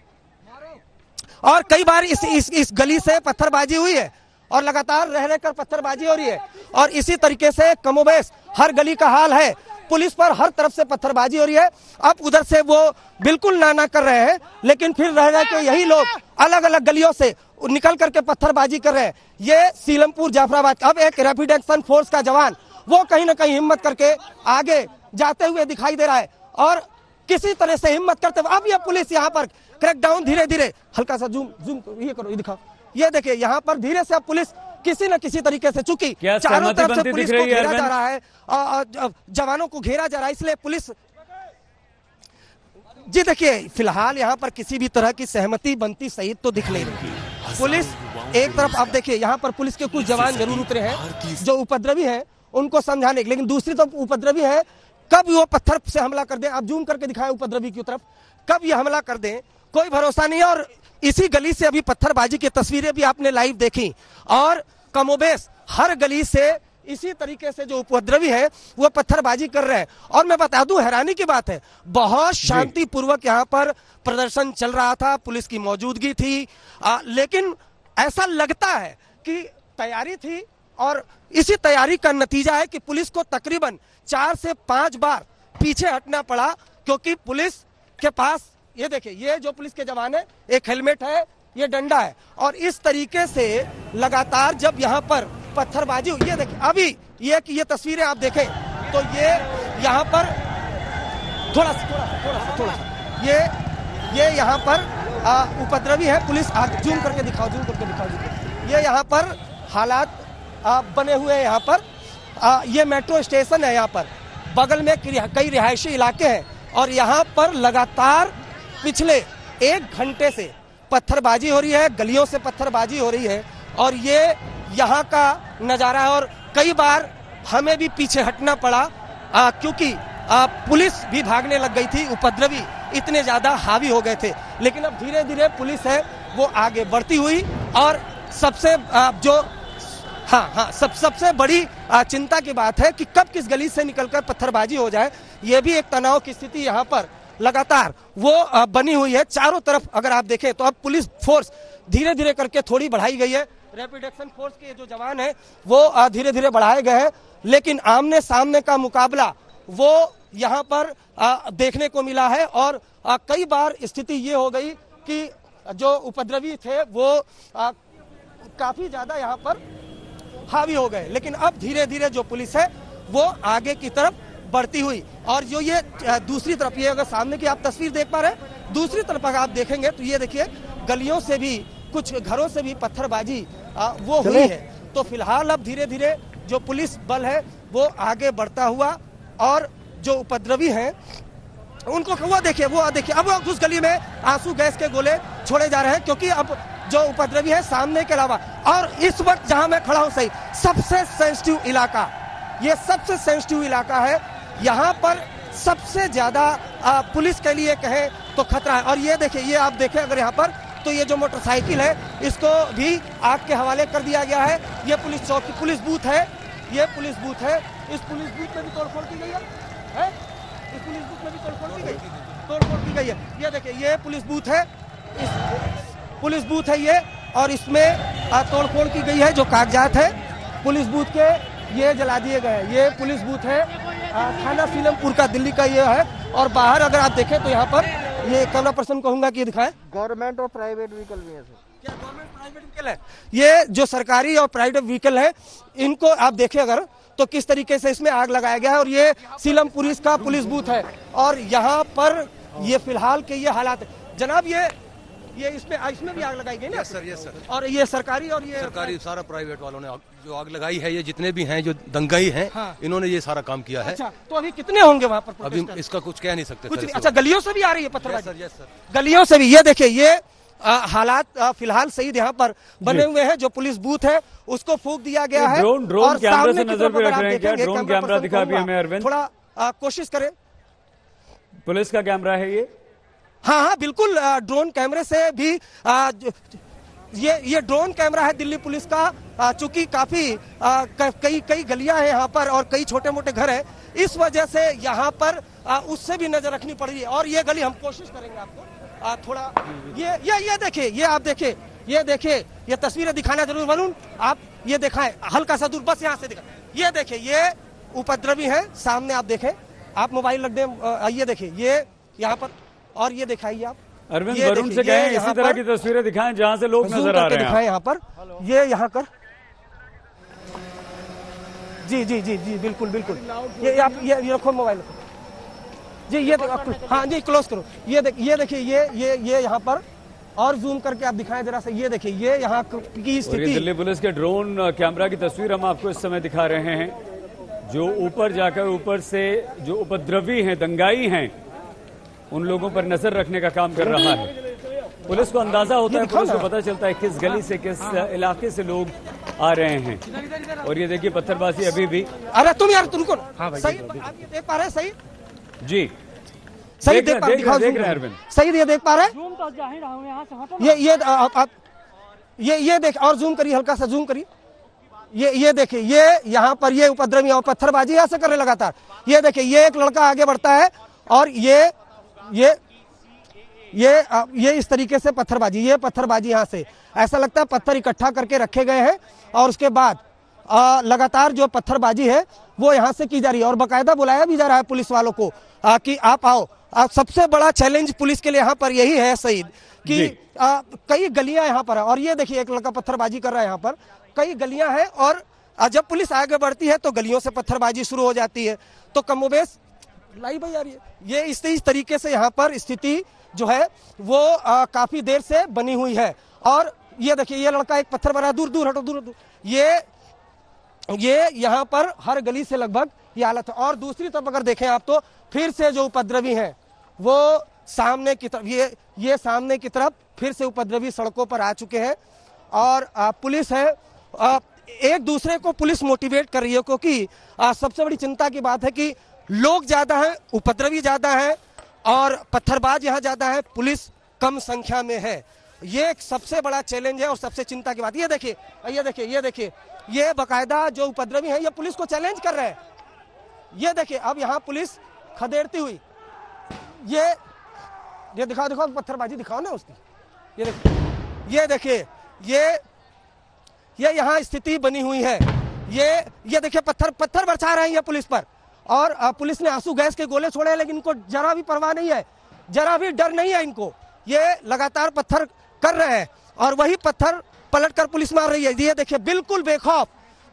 और कई बार इस इस, इस गली से पत्थरबाजी हुई है और लगातार रह रहकर पत्थरबाजी हो रही है। और इसी तरीके से कमोबेश हर गली का हाल है, पुलिस पर हर तरफ से पत्थरबाजी हो रही है। अब उधर से वो बिल्कुल नाना कर रहे हैं, लेकिन फिर रह रहे के यही लोग अलग अलग गलियों से निकल करके पत्थरबाजी कर रहे हैं। ये सीलमपुर जाफराबाद, अब एक रैपिड एक्शन फोर्स का जवान वो कहीं ना कहीं हिम्मत करके आगे जाते हुए दिखाई दे रहा है और किसी तरह से हिम्मत करते हुए अब ये पुलिस यहाँ पर क्रैकडाउन धीरे धीरे, हल्का सा जूम जूम ये करो, ये दिखाओ, ये देखिए यहाँ पर धीरे से अब पुलिस किसी न किसी तरीके से, चूंकि चारों तरफ से पुलिस को घेरा जा रहा है, जवानों को घेरा जा रहा है, इसलिए पुलिस जी देखिए फिलहाल यहाँ पर किसी भी तरह की सहमति बनती सही तो दिख नहीं रही। पुलिस एक तरफ, आप देखिए यहाँ पर पुलिस के कुछ जवान जरूर उतरे हैं जो उपद्रवी हैं उनको समझाने के, लेकिन दूसरी तरफ उपद्रवी है कब वो पत्थर से हमला कर दें। आप जूम करके दिखाएं उपद्रवी की तरफ, कब ये हमला कर दें कोई भरोसा नहीं है। और इसी गली से अभी पत्थरबाजी की तस्वीरें भी आपने लाइव देखी। और कमोबेश हर गली से इसी तरीके से जो उपद्रवी है वो पत्थरबाजी कर रहे हैं। और मैं बता दूं हैरानी की बात है, बहुत शांतिपूर्वक यहाँ पर प्रदर्शन चल रहा था, पुलिस की मौजूदगी थी, आ, लेकिन ऐसा लगता है कि तैयारी थी। और इसी तैयारी का नतीजा है कि पुलिस को तकरीबन चार से पांच बार पीछे हटना पड़ा, क्योंकि पुलिस के पास ये देखिए ये जो पुलिस के जवान है, एक हेलमेट है, ये डंडा है। और इस तरीके से लगातार जब यहाँ पर पत्थरबाजी, ये देखिए अभी ये कि ये तस्वीरें आप देखें तो ये यहाँ पर थोड़ा सा थोड़ा सा थोड़ा सा थोड़ा सा ये ये यहाँ पर आ, उपद्रवी है पुलिस। आज जूम करके दिखाओ जूम करके दिखाओ जूम करके। ये यहाँ पर हालात आ, बने हुए हैं। यहाँ पर आ, ये मेट्रो स्टेशन है, यहाँ पर बगल में कई रिहायशी इलाके हैं और यहाँ पर लगातार पिछले एक घंटे से पत्थरबाजी हो रही है, गलियों से पत्थरबाजी हो रही है और ये यहाँ का नज़ारा है। और कई बार हमें भी पीछे हटना पड़ा आ, क्योंकि आ, पुलिस भी भागने लग गई थी, उपद्रवी इतने ज़्यादा हावी हो गए थे। लेकिन अब धीरे धीरे पुलिस है वो आगे बढ़ती हुई। और सबसे आ, जो हाँ हाँ सब सबसे बड़ी आ, चिंता की बात है कि कब किस गली से निकलकर पत्थरबाजी हो जाए, ये भी एक तनाव की स्थिति यहाँ पर लगातार वो बनी हुई है। चारों तरफ अगर आप देखें तो अब पुलिस फोर्स धीरे धीरे करके थोड़ी बढ़ाई गई है, रैपिड एक्शन फोर्स के जो जवान हैं वो धीरे धीरे बढ़ाए गए हैं, लेकिन आमने सामने का मुकाबला वो यहाँ पर देखने को मिला है। और कई बार स्थिति ये हो गई कि जो उपद्रवी थे वो काफ़ी ज़्यादा यहाँ पर हावी हो गए, लेकिन अब धीरे धीरे जो पुलिस है वो आगे की तरफ बढ़ती हुई। और जो ये दूसरी तरफ, ये अगर सामने की आप तस्वीर देख पा रहे हैं, दूसरी तरफ अगर आप देखेंगे तो ये देखिए गलियों से भी कुछ घरों से भी पत्थरबाजी वो हुई है। तो फिलहाल अब धीरे धीरे जो पुलिस बल है वो आगे बढ़ता हुआ और जो उपद्रवी हैं उनको वो देखिए वो देखिए अब उस गली में आंसू गैस के गोले छोड़े जा रहे हैं, क्योंकि अब जो उपद्रवी है सामने के अलावा, और इस वक्त जहां मैं खड़ा हूं सही सबसे सेंसिटिव इलाका, ये सबसे सेंसिटिव इलाका है, यहाँ पर सबसे ज्यादा पुलिस के लिए कहें तो खतरा है। और ये देखिए, ये आप देखें अगर यहाँ पर, तो ये जो मोटरसाइकिल है इसको भी आग के हवाले कर दिया गया है। ये पुलिस चौकी पुलिस बूथ है, ये पुलिस बूथ है, इस पुलिस बूथ में भी तोड़फोड़ की गई है, है? इस पुलिस बूथ में भी तोड़फोड़ की गई तोड़फोड़ की गई है। ये देखिए, ये पुलिस बूथ है, इस पुलिस बूथ है ये, और इसमें तोड़फोड़ की गई है। जो कागजात है पुलिस बूथ के ये जला दिए गए हैं। ये पुलिस बूथ है थाना सीलमपुर का, दिल्ली का ये है। और बाहर अगर आप देखें तो यहाँ पर ये कैमरा पर्सन कहूंगा कि दिखाएं, गवर्नमेंट और प्राइवेट व्हीकल भी है सर। क्या गवर्नमेंट प्राइवेट व्हीकल है? ये जो सरकारी और प्राइवेट व्हीकल है इनको आप देखें अगर तो किस तरीके से इसमें आग लगाया गया है। और ये सीलमपुर का पुलिस बूथ है और यहाँ पर ये फिलहाल के ये हालात है। जनाब ये ये इसमें इसमें भी आग लगाई गई ना सर? Yes sir. और ये सरकारी और ये सरकारी सारा प्राइवेट वालों ने आग, जो आग लगाई है, ये जितने भी हैं जो दंगाई हैं, हाँ। इन्होंने ये सारा काम किया है। अच्छा, तो अभी कितने होंगे वहाँ पर? अभी इसका कुछ कह नहीं सकते कुछ सर। अच्छा, गलियों से भी आ रही है पत्थरबाजी? यस सर, यस सर, गलियों से भी। ये देखिए, ये हालात फिलहाल सही यहाँ पर बने हुए हैं। जो पुलिस बूथ है उसको फूंक दिया गया है। थोड़ा कोशिश करें, पुलिस का कैमरा है ये। हाँ हाँ बिल्कुल, ड्रोन कैमरे से भी आ, ये ये ड्रोन कैमरा है दिल्ली पुलिस का। चूंकि काफी आ, कई कई गलियां हैं यहाँ पर और कई छोटे मोटे घर हैं, इस वजह से यहाँ पर आ, उससे भी नजर रखनी पड़ रही है। और ये गली हम कोशिश करेंगे आपको आ, थोड़ा ये ये ये देखिए, ये आप देखिए, ये देखिए, ये तस्वीरें दिखाना जरूर वरुण आप ये दिखाएं, हल्का सा दूर बस यहाँ से दिखा। ये देखिए, ये उपद्रवी है सामने, आप देखें, आप मोबाइल रख दें। ये देखिए, ये यहाँ पर, और ये दिखाइए आप। अरविंद वरुण से कहें इसी तरह की तस्वीरें दिखाएं जहां से लोग नजर आ रहे हैं। दिखाएं यहाँ पर, ये यहाँ कर, जी जी जी जी बिल्कुल बिल्कुल। ये आप ये रखो मोबाइल जी, ये हाँ जी क्लोज करो। ये देख, ये देखिए, ये ये ये यहाँ पर, और जूम करके आप दिखाएं जरा सा। ये देखिए, ये यहाँ की स्थिति। दिल्ली पुलिस के ड्रोन कैमरा की तस्वीर हम आपको इस समय दिखा रहे हैं, जो ऊपर जाकर ऊपर से जो उपद्रवी है, दंगाई है, उन लोगों पर नजर रखने का काम कर रहा है। पुलिस को अंदाजा होता है, पुलिस को पता चलता है किस गली से, किस इलाके से लोग आ रहे हैं। और ये देखिए पत्थरबाजी अभी भी। अरे तुम यार तुमको हाँ भाई, सही आप ये देख पा रहे हैं? सही जी, सही देख रहे हैं अरविंद, सही ये देख पा रहे हैं? ये ये आप ये ये देख, और जूम करिए, हल्का सा जूम करिए। ये ये देखिए, ये यहाँ पर ये उपद्रवी और पत्थरबाजी ऐसे कर रहे लगातार। ये देखिए, ये एक लड़का आगे बढ़ता है और ये ये ये ये इस तरीके से पत्थरबाजी, ये पत्थरबाजी यहाँ से ऐसा लगता है पत्थर इकट्ठा करके रखे गए हैं और उसके बाद आ, लगातार जो पत्थरबाजी है वो यहाँ से की जा रही है। और बाकायदा बुलाया भी जा रहा है पुलिस वालों को आ, कि आप आओ। आ, सबसे बड़ा चैलेंज पुलिस के लिए यहाँ पर यही है सईद कि आ, कई गलियां यहाँ पर है। और ये देखिए, एक लड़का पत्थरबाजी कर रहा है यहाँ पर, कई गलियां हैं और जब पुलिस आगे बढ़ती है तो गलियों से पत्थरबाजी शुरू हो जाती है। तो कमोबेश लाइव भाई आ रही है। ये इस, इस तरीके से यहाँ पर स्थिति जो है वो आ, काफी देर से बनी हुई है। और ये देखिए, ये लड़का एक पत्थर बना, दूर दूर हटो, दूर दूर। ये ये यहाँ पर हर गली से लगभग ये हालत है। और दूसरी तरफ अगर देखें आप तो फिर से जो उपद्रवी हैं वो सामने की तरफ, ये ये सामने की तरफ फिर से उपद्रवी सड़कों पर आ चुके हैं। और आ, पुलिस है आ, एक दूसरे को पुलिस मोटिवेट कर रही है, क्योंकि सबसे बड़ी चिंता की बात है कि लोग ज्यादा हैं, उपद्रवी ज्यादा है और पत्थरबाज यहाँ ज्यादा है, पुलिस कम संख्या में है। ये एक सबसे बड़ा चैलेंज है और सबसे चिंता की बात। ये देखिए, ये देखिए, ये देखिए, ये बकायदा जो उपद्रवी है ये पुलिस को चैलेंज कर रहे हैं। ये देखिए, अब यहाँ पुलिस खदेड़ती हुई, ये ये दिखाओ, दिखाओ पत्थरबाजी दिखाओ ना उसकी। ये देखिए, ये देखिए, ये ये यहाँ स्थिति बनी हुई है। ये ये देखिए, पत्थर पत्थर बरसा रहे हैं ये पुलिस पर। और पुलिस ने आंसू गैस के गोले छोड़े हैं, लेकिन इनको जरा भी परवाह नहीं है, जरा भी डर नहीं है इनको। ये लगातार पत्थर कर रहे हैं और वही पत्थर पलटकर पुलिस मार रही है। ये देखिए, बिल्कुल बेखौफ,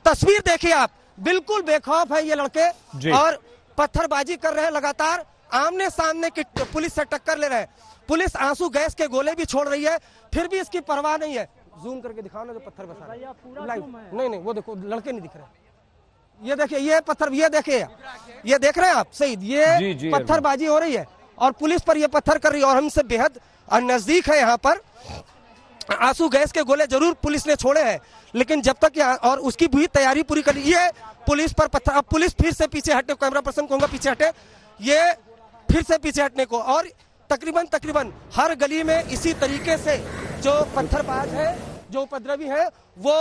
तस्वीर देखिए आप, बिल्कुल बेखौफ है ये लड़के और पत्थरबाजी कर रहे हैं लगातार, आमने सामने की पुलिस से टक्कर ले रहे हैं। पुलिस आंसू गैस के गोले भी छोड़ रही है, फिर भी इसकी परवाह नहीं है। जूम करके दिखाओ ना जो पत्थर बसा रहा है। नहीं, वो देखो लड़के नहीं दिख रहे। ये देखिए, ये पत्थर, ये देखिए, ये देख रहे हैं आप सईद, ये पत्थरबाजी हो रही है। और पुलिस पर यह पत्थर कर रही है और हमसे बेहद नज़दीक है। यहाँ पर आंसू गैस के गोले जरूर पुलिस ने छोड़े हैं, लेकिन जब तक यहाँ और उसकी भी तैयारी पूरी कर ली है पुलिस पर पत्थर। अब पुलिस फिर से पीछे हटे, कैमरा पर्सन कहूँगा पीछे हटे, ये फिर से पीछे हटने को, और तकरीबन तकरीबन हर गली में इसी तरीके से जो पत्थरबाज है, जो उपद्रवी है, वो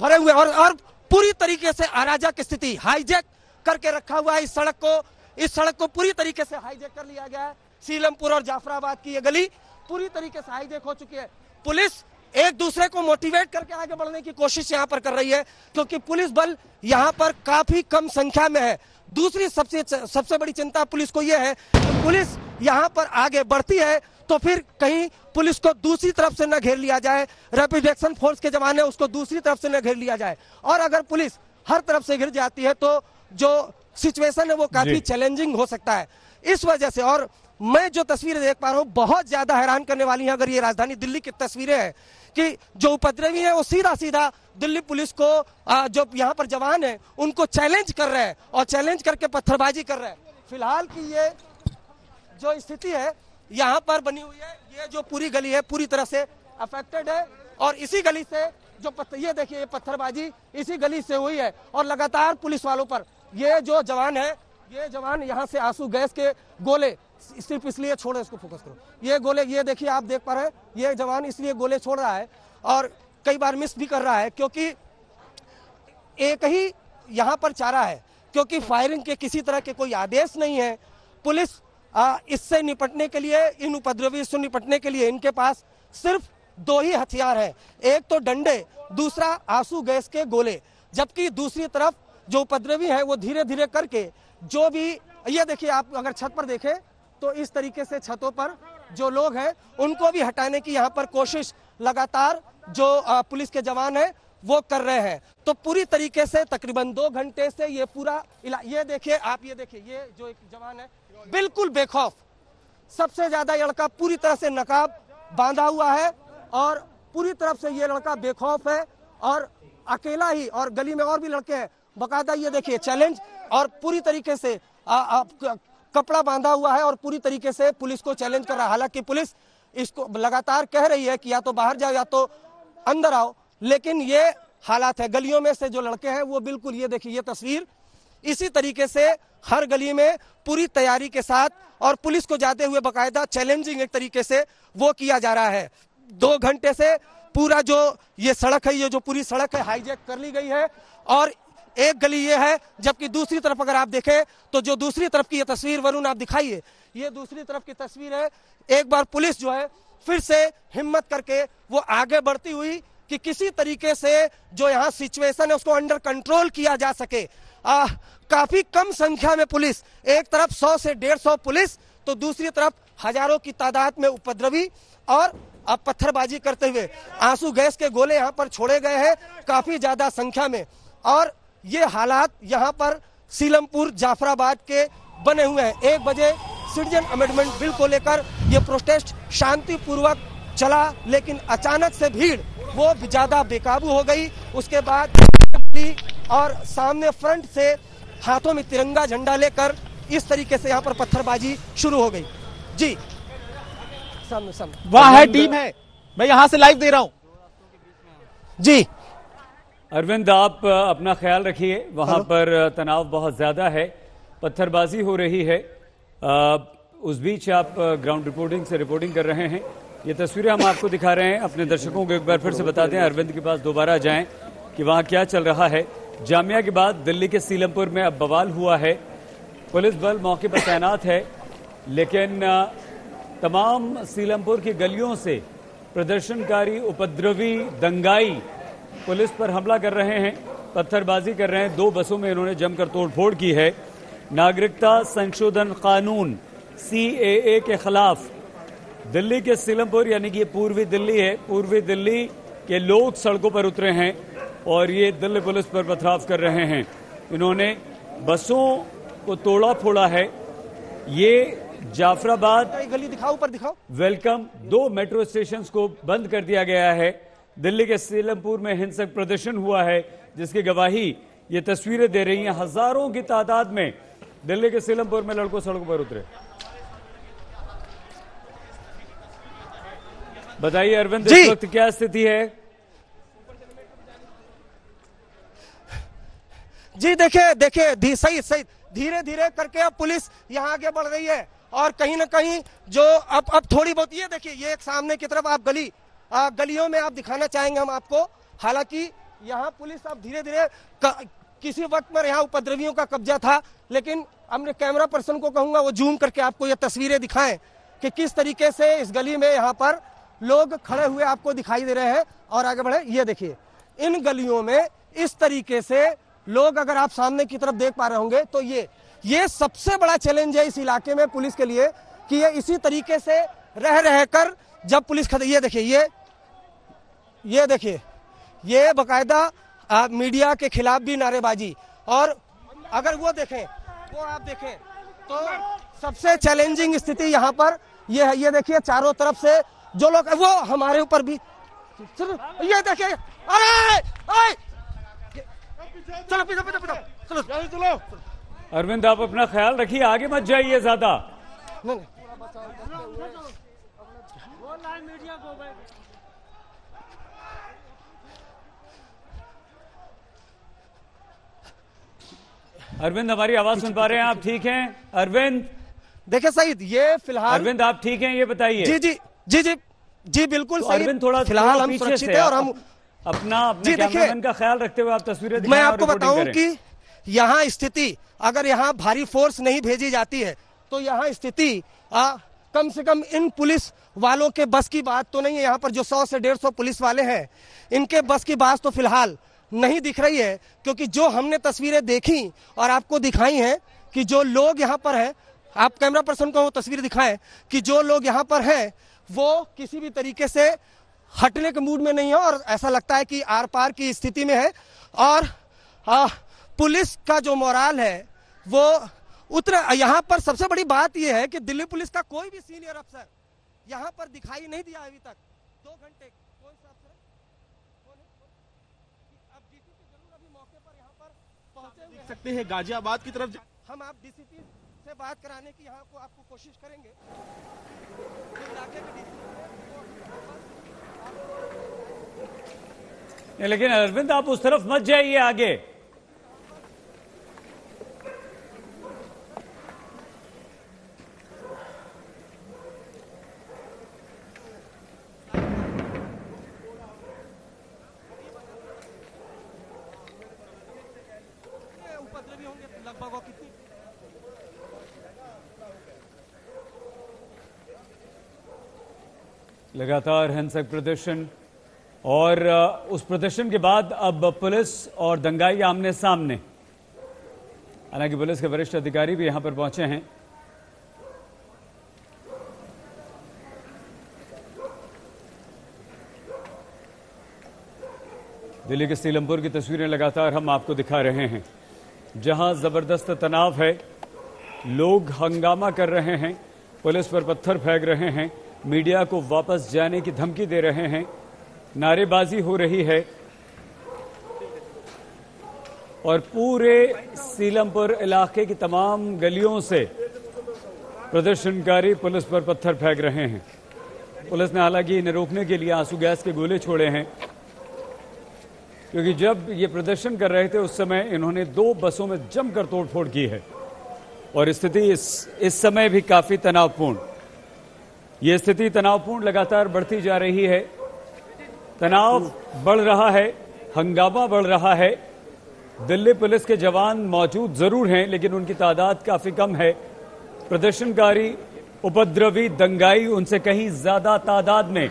भरे हुए और और पूरी तरीके से अराजक स्थिति, हाईजैक करके रखा हुआ है इस सड़क को। इस सड़क को पूरी तरीके से हाईजैक कर लिया गया है। सीलमपुर और जाफराबाद की ये गली पूरी तरीके से हाईजैक हो चुकी है। पुलिस एक दूसरे को मोटिवेट करके आगे बढ़ने की कोशिश यहाँ पर कर रही है, क्योंकि पुलिस बल यहाँ पर काफी कम संख्या में है। दूसरी सबसे सबसे बड़ी चिंता पुलिस को यह है कि पुलिस यहाँ पर आगे बढ़ती है तो फिर कहीं पुलिस को दूसरी तरफ से न घेर लिया जाए, रैपिड एक्शन फोर्स के जमाने उसको दूसरी तरफ से न घेर लिया जाए। और अगर पुलिस हर तरफ से घिर जाती है तो जो सिचुएशन है वो काफी चैलेंजिंग हो सकता है। इस वजह से और मैं जो तस्वीरें देख पा रहा हूँ बहुत ज्यादा हैरान करने वाली है। अगर ये राजधानी दिल्ली की तस्वीरें हैं कि जो उपद्रवी है वो सीधा सीधा दिल्ली पुलिस को, जो यहाँ पर जवान है उनको चैलेंज कर रहे हैं और चैलेंज करके पत्थरबाजी कर रहे हैं। फिलहाल की ये जो स्थिति है यहाँ पर बनी हुई है, ये जो पूरी गली है पूरी तरह से अफेक्टेड है। और इसी गली से जो पत्थर, ये देखिए ये पत्थरबाजी इसी गली से हुई है और लगातार पुलिस वालों पर ये जो जवान है, ये जवान यहाँ से आंसू गैस के गोले सिर्फ इसलिए छोड़े, इसको फोकस करो, ये गोले, ये देखिए आप देख पा रहे हैं, ये जवान इसलिए गोले छोड़ रहा है और कई बार मिस भी कर रहा है, क्योंकि एक ही यहाँ पर चारा है, क्योंकि फायरिंग के किसी तरह के कोई आदेश नहीं है। पुलिस इससे निपटने के लिए, इन उपद्रवी से निपटने के लिए इनके पास सिर्फ दो ही हथियार हैं, एक तो डंडे, दूसरा आंसू गैस के गोले। जबकि दूसरी तरफ जो उपद्रवी है वो धीरे धीरे करके जो भी, ये देखिए आप अगर छत पर देखें तो इस तरीके से छतों पर जो लोग हैं उनको भी हटाने की यहाँ पर कोशिश लगातार जो पुलिस के जवान हैं वो कर रहे हैं। तो पूरी तरीके से तकरीबन दो घंटे से ये पूरा इला... ये देखिए आप, ये देखिए ये जो एक जवान है बिल्कुल बेखौफ, सबसे ज्यादा ये लड़का पूरी तरह से नकाब बांधा हुआ है और पूरी तरफ से ये लड़का बेखौफ है और अकेला ही, और गली में और भी लड़के हैं बकायदा, ये देखिए चैलेंज, और पूरी तरीके से आ, आ, कपड़ा बांधा हुआ है और पूरी तरीके से पुलिस को चैलेंज कर रहा है। हालांकि पुलिस इसको लगातार कह रही है कि या तो बाहर जाओ या तो अंदर आओ, लेकिन ये हालात है गलियों में से जो लड़के हैं वो बिल्कुल, ये देखिए ये तस्वीर इसी तरीके से हर गली में पूरी तैयारी के साथ और पुलिस को जाते हुए बकायदा चैलेंजिंग एक तरीके से वो किया जा रहा है। दो घंटे से पूरा जो ये सड़क है, ये जो पूरी सड़क है हाईजैक कर ली गई है और एक गली ये है, जबकि दूसरी तरफ अगर आप देखें तो जो दूसरी तरफ की ये तस्वीर, वरुण आप दिखाइए, ये दूसरी तरफ की तस्वीर है। एक बार पुलिस जो है फिर से हिम्मत करके वो आगे बढ़ती हुई कि किसी तरीके से जो यहाँ सिचुएशन है उसको अंडर कंट्रोल किया जा सके। आ, काफी कम संख्या में पुलिस, एक तरफ सौ से डेढ़ सौ पुलिस तो दूसरी तरफ हजारों की तादाद में उपद्रवी और अब पत्थरबाजी करते हुए आंसू गैस के गोले यहाँ पर छोड़े गए हैं काफी ज्यादा संख्या में। और ये हालात यहाँ पर सीलमपुर जाफराबाद के बने हुए हैं। एक बजे सिटीजन अमेंडमेंट बिल को लेकर ये प्रोटेस्ट शांतिपूर्वक चला, लेकिन अचानक से भीड़ वो ज्यादा बेकाबू हो गई। उसके बाद और सामने फ्रंट से हाथों में तिरंगा झंडा लेकर इस तरीके से यहाँ पर पत्थरबाजी शुरू हो गई। जी सामने सामने वहाँ है, टीम है, मैं यहाँ से लाइव दे रहा हूँ। जी अरविंद, आप अपना ख्याल रखिए, वहाँ पर तनाव बहुत ज़्यादा है, पत्थरबाजी हो रही है। आ, उस बीच आप ग्राउंड रिपोर्टिंग से रिपोर्टिंग कर रहे हैं। ये तस्वीरें हम आपको दिखा रहे हैं। अपने दर्शकों को एक बार फिर से बताते हैं, अरविंद के पास दोबारा जाएं कि वहाँ क्या चल रहा है। जामिया के बाद दिल्ली के सीलमपुर में अब बवाल हुआ है, पुलिस बल मौके पर तैनात है, लेकिन तमाम सीलमपुर की गलियों से प्रदर्शनकारी उपद्रवी दंगाई पुलिस पर हमला कर रहे हैं, पत्थरबाजी कर रहे हैं। दो बसों में इन्होंने जमकर तोड़फोड़ की है। नागरिकता संशोधन कानून सी ए ए के खिलाफ दिल्ली के सीलमपुर, यानी कि ये पूर्वी दिल्ली है, पूर्वी दिल्ली के लोग सड़कों पर उतरे हैं और ये दिल्ली पुलिस पर पथराव कर रहे हैं। इन्होंने बसों को तोड़ा फोड़ा है। ये जाफराबाद गली दिखाओ, ऊपर दिखाओ, वेलकम, दो मेट्रो स्टेशन को बंद कर दिया गया है। दिल्ली के सीलमपुर में हिंसक प्रदर्शन हुआ है जिसकी गवाही ये तस्वीरें दे रही हैं। हजारों की तादाद में दिल्ली के सीलमपुर में लड़कों सड़कों पर उतरे। बताइए अरविंद, इस वक्त क्या स्थिति है? जी देखिए देखिए धी, सही सही धीरे धीरे करके अब पुलिस यहाँ आगे बढ़ रही है और कहीं ना कहीं जो अब अब थोड़ी बहुत ये देखिए ये एक सामने की तरफ आप गली आ, गलियों में आप दिखाना चाहेंगे हम आपको। हालांकि यहाँ पुलिस अब धीरे धीरे किसी वक्त में यहाँ उपद्रवियों का कब्जा था, लेकिन हमने कैमरा पर्सन को कहूँगा वो जूम करके आपको ये तस्वीरें दिखाएं कि किस तरीके से इस गली में यहाँ पर लोग खड़े हुए आपको दिखाई दे रहे हैं। और आगे बढ़े, ये देखिए इन गलियों में इस तरीके से लोग, अगर आप सामने की तरफ देख पा रहे होंगे तो ये ये सबसे बड़ा चैलेंज है इस इलाके में पुलिस के लिए कि ये इसी तरीके से रह रह कर जब पुलिस खत ये देखिए ये ये देखिए ये बकायदा मीडिया के खिलाफ भी नारेबाजी। और अगर वो देखें वो आप देखें तो सबसे चैलेंजिंग स्थिति यहाँ पर ये है। ये देखिए चारों तरफ से जो लोग वो हमारे ऊपर भी ये देखिए, अरे आए चलो पीछे पीछे पीछे चलो चलो। अरविंद आप अपना ख्याल रखिए, आगे मत जाइए ज्यादा। अरविंद हमारी आवाज सुन पा रहे हैं आप? ठीक हैं अरविंद? देखिए सईद ये फिलहाल अरविंद आप ठीक हैं ये बताइए? जी जी जी जी जी बिल्कुल सही। अरविंद थोड़ा फिलहाल हम सुरक्षित हैं और हम अपना अपने कैमरामैन का ख्याल रखते हुए आप तस्वीरें दिखाएं। मैं आपको बताऊं कि यहाँ स्थिति, अगर यहाँ भारी फोर्स नहीं भेजी जाती है तो यहाँ स्थिति कम से कम इन पुलिस वालों के बस की बात तो नहीं है। यहाँ पर जो सौ से डेढ़ सौ पुलिस वाले हैं इनके बस की बात तो फिलहाल नहीं दिख रही है, क्योंकि जो हमने तस्वीरें देखी और आपको दिखाई हैं कि जो लोग यहाँ पर हैं, आप कैमरा पर्सन को वो तस्वीर दिखाएं कि जो लोग यहाँ पर हैं वो किसी भी तरीके से हटने के मूड में नहीं है और ऐसा लगता है कि आर पार की स्थिति में है। और आ, पुलिस का जो मोराल है वो उतरा। यहाँ पर सबसे बड़ी बात यह है कि दिल्ली पुलिस का कोई भी सीनियर अफसर यहाँ पर दिखाई नहीं दिया अभी तक। दो घंटे कोई सा अफसर अब डीसीपी जरूर अभी मौके पर यहाँ पर पहुंचे हुए देख सकते हैं गाजियाबाद की तरफ। हम आप डीसीपी से बात कराने की यहाँ को आपको कोशिश करेंगे। लेकिन अरविंद आप उस तरफ मत जाइए आगे। लगातार हिंसक प्रदर्शन और उस प्रदर्शन के बाद अब पुलिस और दंगाई आमने सामने। हालांकि पुलिस के वरिष्ठ अधिकारी भी यहां पर पहुंचे हैं। दिल्ली के सीलमपुर की तस्वीरें लगातार हम आपको दिखा रहे हैं, जहां जबरदस्त तनाव है, लोग हंगामा कर रहे हैं, पुलिस पर पत्थर फेंक रहे हैं, मीडिया को वापस जाने की धमकी दे रहे हैं, नारेबाजी हो रही है और पूरे सीलमपुर इलाके की तमाम गलियों से प्रदर्शनकारी पुलिस पर पत्थर फेंक रहे हैं। पुलिस ने हालांकि इन्हें रोकने के लिए आंसू गैस के गोले छोड़े हैं, क्योंकि जब ये प्रदर्शन कर रहे थे उस समय इन्होंने दो बसों में जमकर तोड़फोड़ की है और स्थिति इस इस समय भी काफी तनावपूर्ण, ये स्थिति तनावपूर्ण लगातार बढ़ती जा रही है। तनाव बढ़ रहा है, हंगामा बढ़ रहा है। दिल्ली पुलिस के जवान मौजूद जरूर हैं लेकिन उनकी तादाद काफी कम है। प्रदर्शनकारी, उपद्रवी, दंगाई उनसे कहीं ज्यादा तादाद में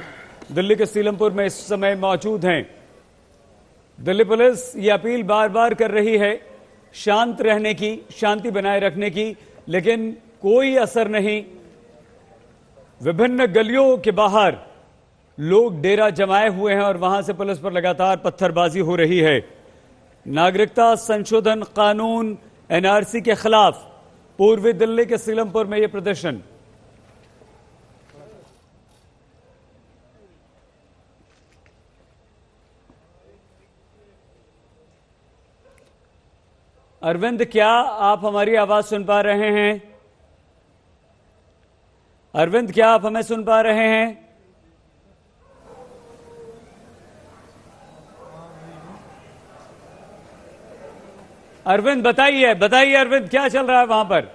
दिल्ली के सीलमपुर में इस समय मौजूद हैं। दिल्ली पुलिस ये अपील बार बार कर रही है शांत रहने की, शांति बनाए रखने की, लेकिन कोई असर नहीं। विभिन्न गलियों के बाहर लोग डेरा जमाए हुए हैं और वहां से पुलिस पर लगातार पत्थरबाजी हो रही है। नागरिकता संशोधन कानून एनआरसी के खिलाफ पूर्वी दिल्ली के सीलमपुर में यह प्रदर्शन। अरविंद क्या आप हमारी आवाज सुन पा रहे हैं? अरविंद क्या आप हमें सुन पा रहे हैं? अरविंद बताइए बताइए अरविंद, क्या चल रहा है वहां पर?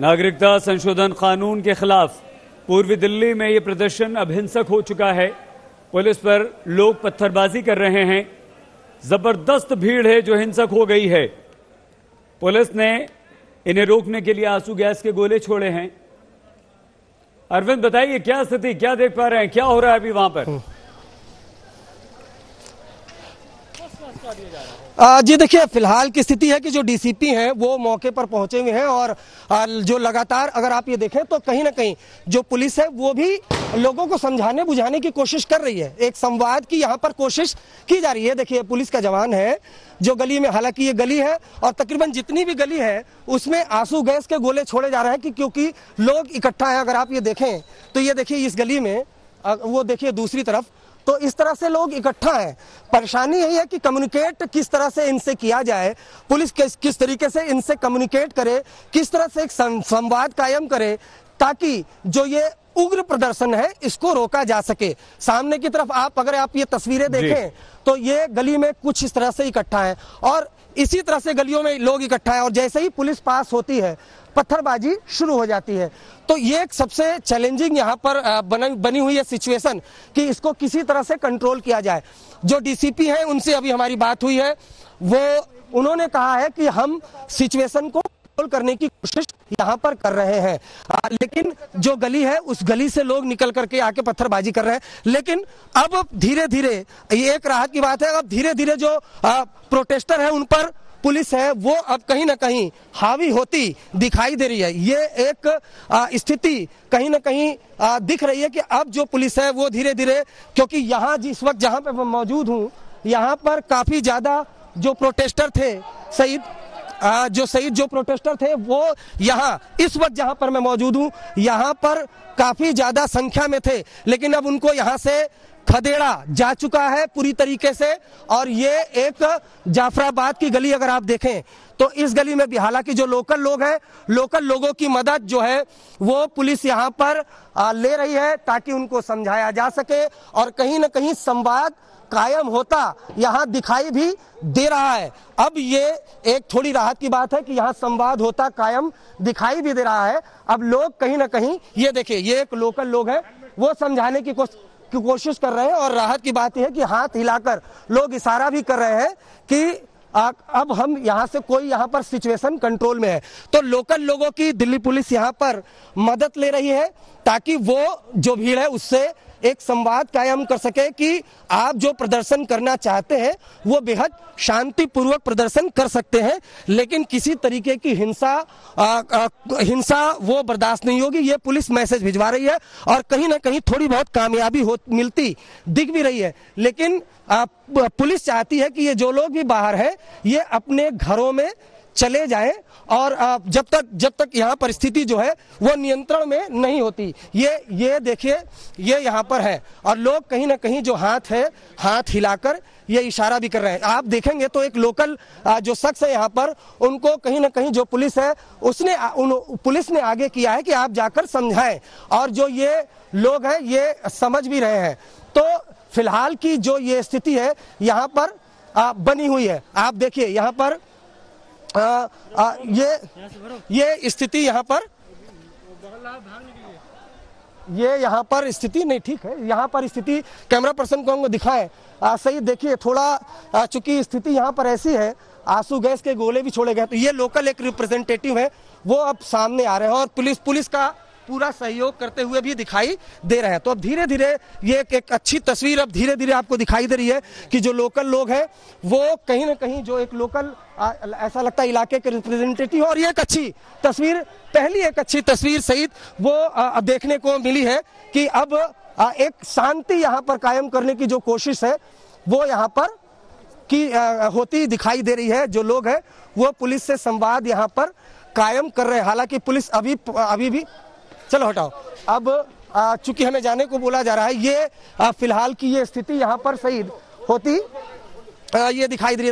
नागरिकता संशोधन कानून के खिलाफ पूर्वी दिल्ली में ये प्रदर्शन अब हिंसक हो चुका है। पुलिस पर लोग पत्थरबाजी कर रहे हैं, जबरदस्त भीड़ है जो हिंसक हो गई है। पुलिस ने इन्हें रोकने के लिए आंसू गैस के गोले छोड़े हैं। अरविंद बताइए क्या स्थिति, क्या देख पा रहे हैं, क्या हो रहा है अभी वहां पर? जी देखिए, फिलहाल की स्थिति है कि जो डीसीपी हैं वो मौके पर पहुंचे हुए हैं और जो लगातार अगर आप ये देखें तो कहीं ना कहीं जो पुलिस है वो भी लोगों को समझाने बुझाने की कोशिश कर रही है, एक संवाद की यहाँ पर कोशिश की जा रही है। देखिए पुलिस का जवान है जो गली में, हालांकि ये गली है और तकरीबन जितनी भी गली है उसमें आंसू गैस के गोले छोड़े जा रहे हैं कि क्योंकि लोग इकट्ठा हैं। अगर आप ये देखें तो ये देखिए इस गली में, वो देखिए दूसरी तरफ, तो इस तरह से लोग इकट्ठा हैं। परेशानी यही है कि कम्युनिकेट किस तरह से इनसे किया जाए, पुलिस किस किस तरीके से इनसे कम्युनिकेट करे, किस तरह से एक संवाद कायम करे ताकि जो ये उग्र प्रदर्शन है इसको रोका जा सके। सामने की तरफ आप अगर आप ये तस्वीरें देखें तो ये गली में कुछ इस तरह से इकट्ठा है और इसी तरह से गलियों में लोग इकट्ठा है और जैसे ही पुलिस पास होती है पत्थरबाजी शुरू हो जाती है। तो ये एक सबसे चैलेंजिंग यहाँ पर बन, बनी हुई है सिचुएशन कि इसको किसी तरह से कंट्रोल किया जाए। जो डीसीपी हैं उनसे अभी हमारी बात हुई है, वो उन्होंने कहा है कि हम सिचुएशन को कंट्रोल करने की कोशिश यहाँ पर कर रहे हैं, आ, लेकिन जो गली है उस गली से लोग निकल करके आके पत्थरबाजी कर रहे हैं। लेकिन अब धीरे धीरे, ये एक राहत की बात है, अब धीरे धीरे जो आ, प्रोटेस्टर है उन पर पुलिस है वो अब कहीं ना कहीं हावी होती दिखाई दे रही है। ये एक स्थिति कहीं ना कहीं दिख रही है कि अब जो पुलिस है वो धीरे धीरे, क्योंकि यहाँ जिस वक्त जहाँ पे मौजूद हूँ यहाँ पर काफी ज्यादा जो प्रोटेस्टर थे शहीद आ, जो शहीद जो प्रोटेस्टर थे वो यहाँ इस वक्त जहाँ पर मैं मौजूद हूँ यहाँ पर काफी ज्यादा संख्या में थे, लेकिन अब उनको यहाँ से खदेड़ा जा चुका है पूरी तरीके से। और ये एक जाफराबाद की गली अगर आप देखें तो इस गली में भी, हालांकि जो लोकल लोग हैं, लोकल लोगों की मदद जो है वो पुलिस यहाँ पर ले रही है ताकि उनको समझाया जा सके और कहीं ना कहीं संवाद कायम होता यहाँ दिखाई भी दे रहा है। अब ये एक थोड़ी राहत की बात है कि यहाँ संवाद होता कायम दिखाई भी दे रहा है। अब लोग कहीं ना कहीं, ये देखिए ये एक लोकल लोग हैं, वो समझाने की कोशिश की कोशिश कर रहे हैं और राहत की बात यह है कि हाथ हिलाकर लोग इशारा भी कर रहे हैं कि आ, अब हम यहाँ से, कोई यहाँ पर सिचुएशन कंट्रोल में है। तो लोकल लोगों की दिल्ली पुलिस यहाँ पर मदद ले रही है ताकि वो जो भीड़ है उससे एक संवाद कायम कर सके कि आप जो प्रदर्शन करना चाहते हैं वो बेहद शांतिपूर्वक प्रदर्शन कर सकते हैं, लेकिन किसी तरीके की हिंसा आ, आ, हिंसा वो बर्दाश्त नहीं होगी। ये पुलिस मैसेज भिजवा रही है और कहीं ना कहीं थोड़ी बहुत कामयाबी हो मिलती दिख भी रही है, लेकिन आ, पुलिस चाहती है कि ये जो लोग भी बाहर हैं ये अपने घरों में चले जाएं और जब तक जब तक यहाँ पर स्थिति जो है वो नियंत्रण में नहीं होती। ये ये देखिए ये यहाँ पर है और लोग कहीं ना कहीं जो हाथ है हाथ हिलाकर ये इशारा भी कर रहे हैं। आप देखेंगे तो एक लोकल जो शख्स है यहाँ पर, उनको कहीं ना कहीं जो पुलिस है उसने उन, पुलिस ने आगे किया है कि आप जाकर समझाएं और जो ये लोग हैं ये समझ भी रहे हैं। तो फिलहाल की जो ये स्थिति है यहाँ पर आ, बनी हुई है। आप देखिए यहाँ पर आ, आ, ये ये स्थिति यहाँ पर, ये यहाँ पर स्थिति नहीं ठीक है, यहाँ पर स्थिति कैमरा पर्सन को हमको दिखाएं सही। देखिए थोड़ा चूंकि स्थिति यहाँ पर ऐसी है, आंसू गैस के गोले भी छोड़े गए, तो ये लोकल एक रिप्रेजेंटेटिव है वो अब सामने आ रहे हैं और पुलिस पुलिस का पूरा सहयोग करते हुए भी दिखाई दे रहे हैं। तो अब धीरे धीरे ये एक, एक अच्छी तस्वीर अब धीरे धीरे आपको दिखाई दे रही है कि जो लोकल लोग हैं वो कहीं ना कहीं जो एक लोकल आ, ऐसा लगता है इलाके के रिप्रेजेंटेटिव, और ये एक अच्छी तस्वीर, पहली एक अच्छी तस्वीर सहित वो आ, देखने को मिली है कि अब आ, एक शांति यहाँ पर कायम करने की जो कोशिश है वो यहाँ पर की आ, होती दिखाई दे रही है। जो लोग हैं वो पुलिस से संवाद यहाँ पर कायम कर रहे हैं, हालांकि पुलिस अभी अभी भी, चलो हटाओ, अब चूंकि हमें जाने को बोला जा रहा है। ये फिलहाल की ये स्थिति यहाँ पर शहीद होती आ, ये दिखाई दे रही है।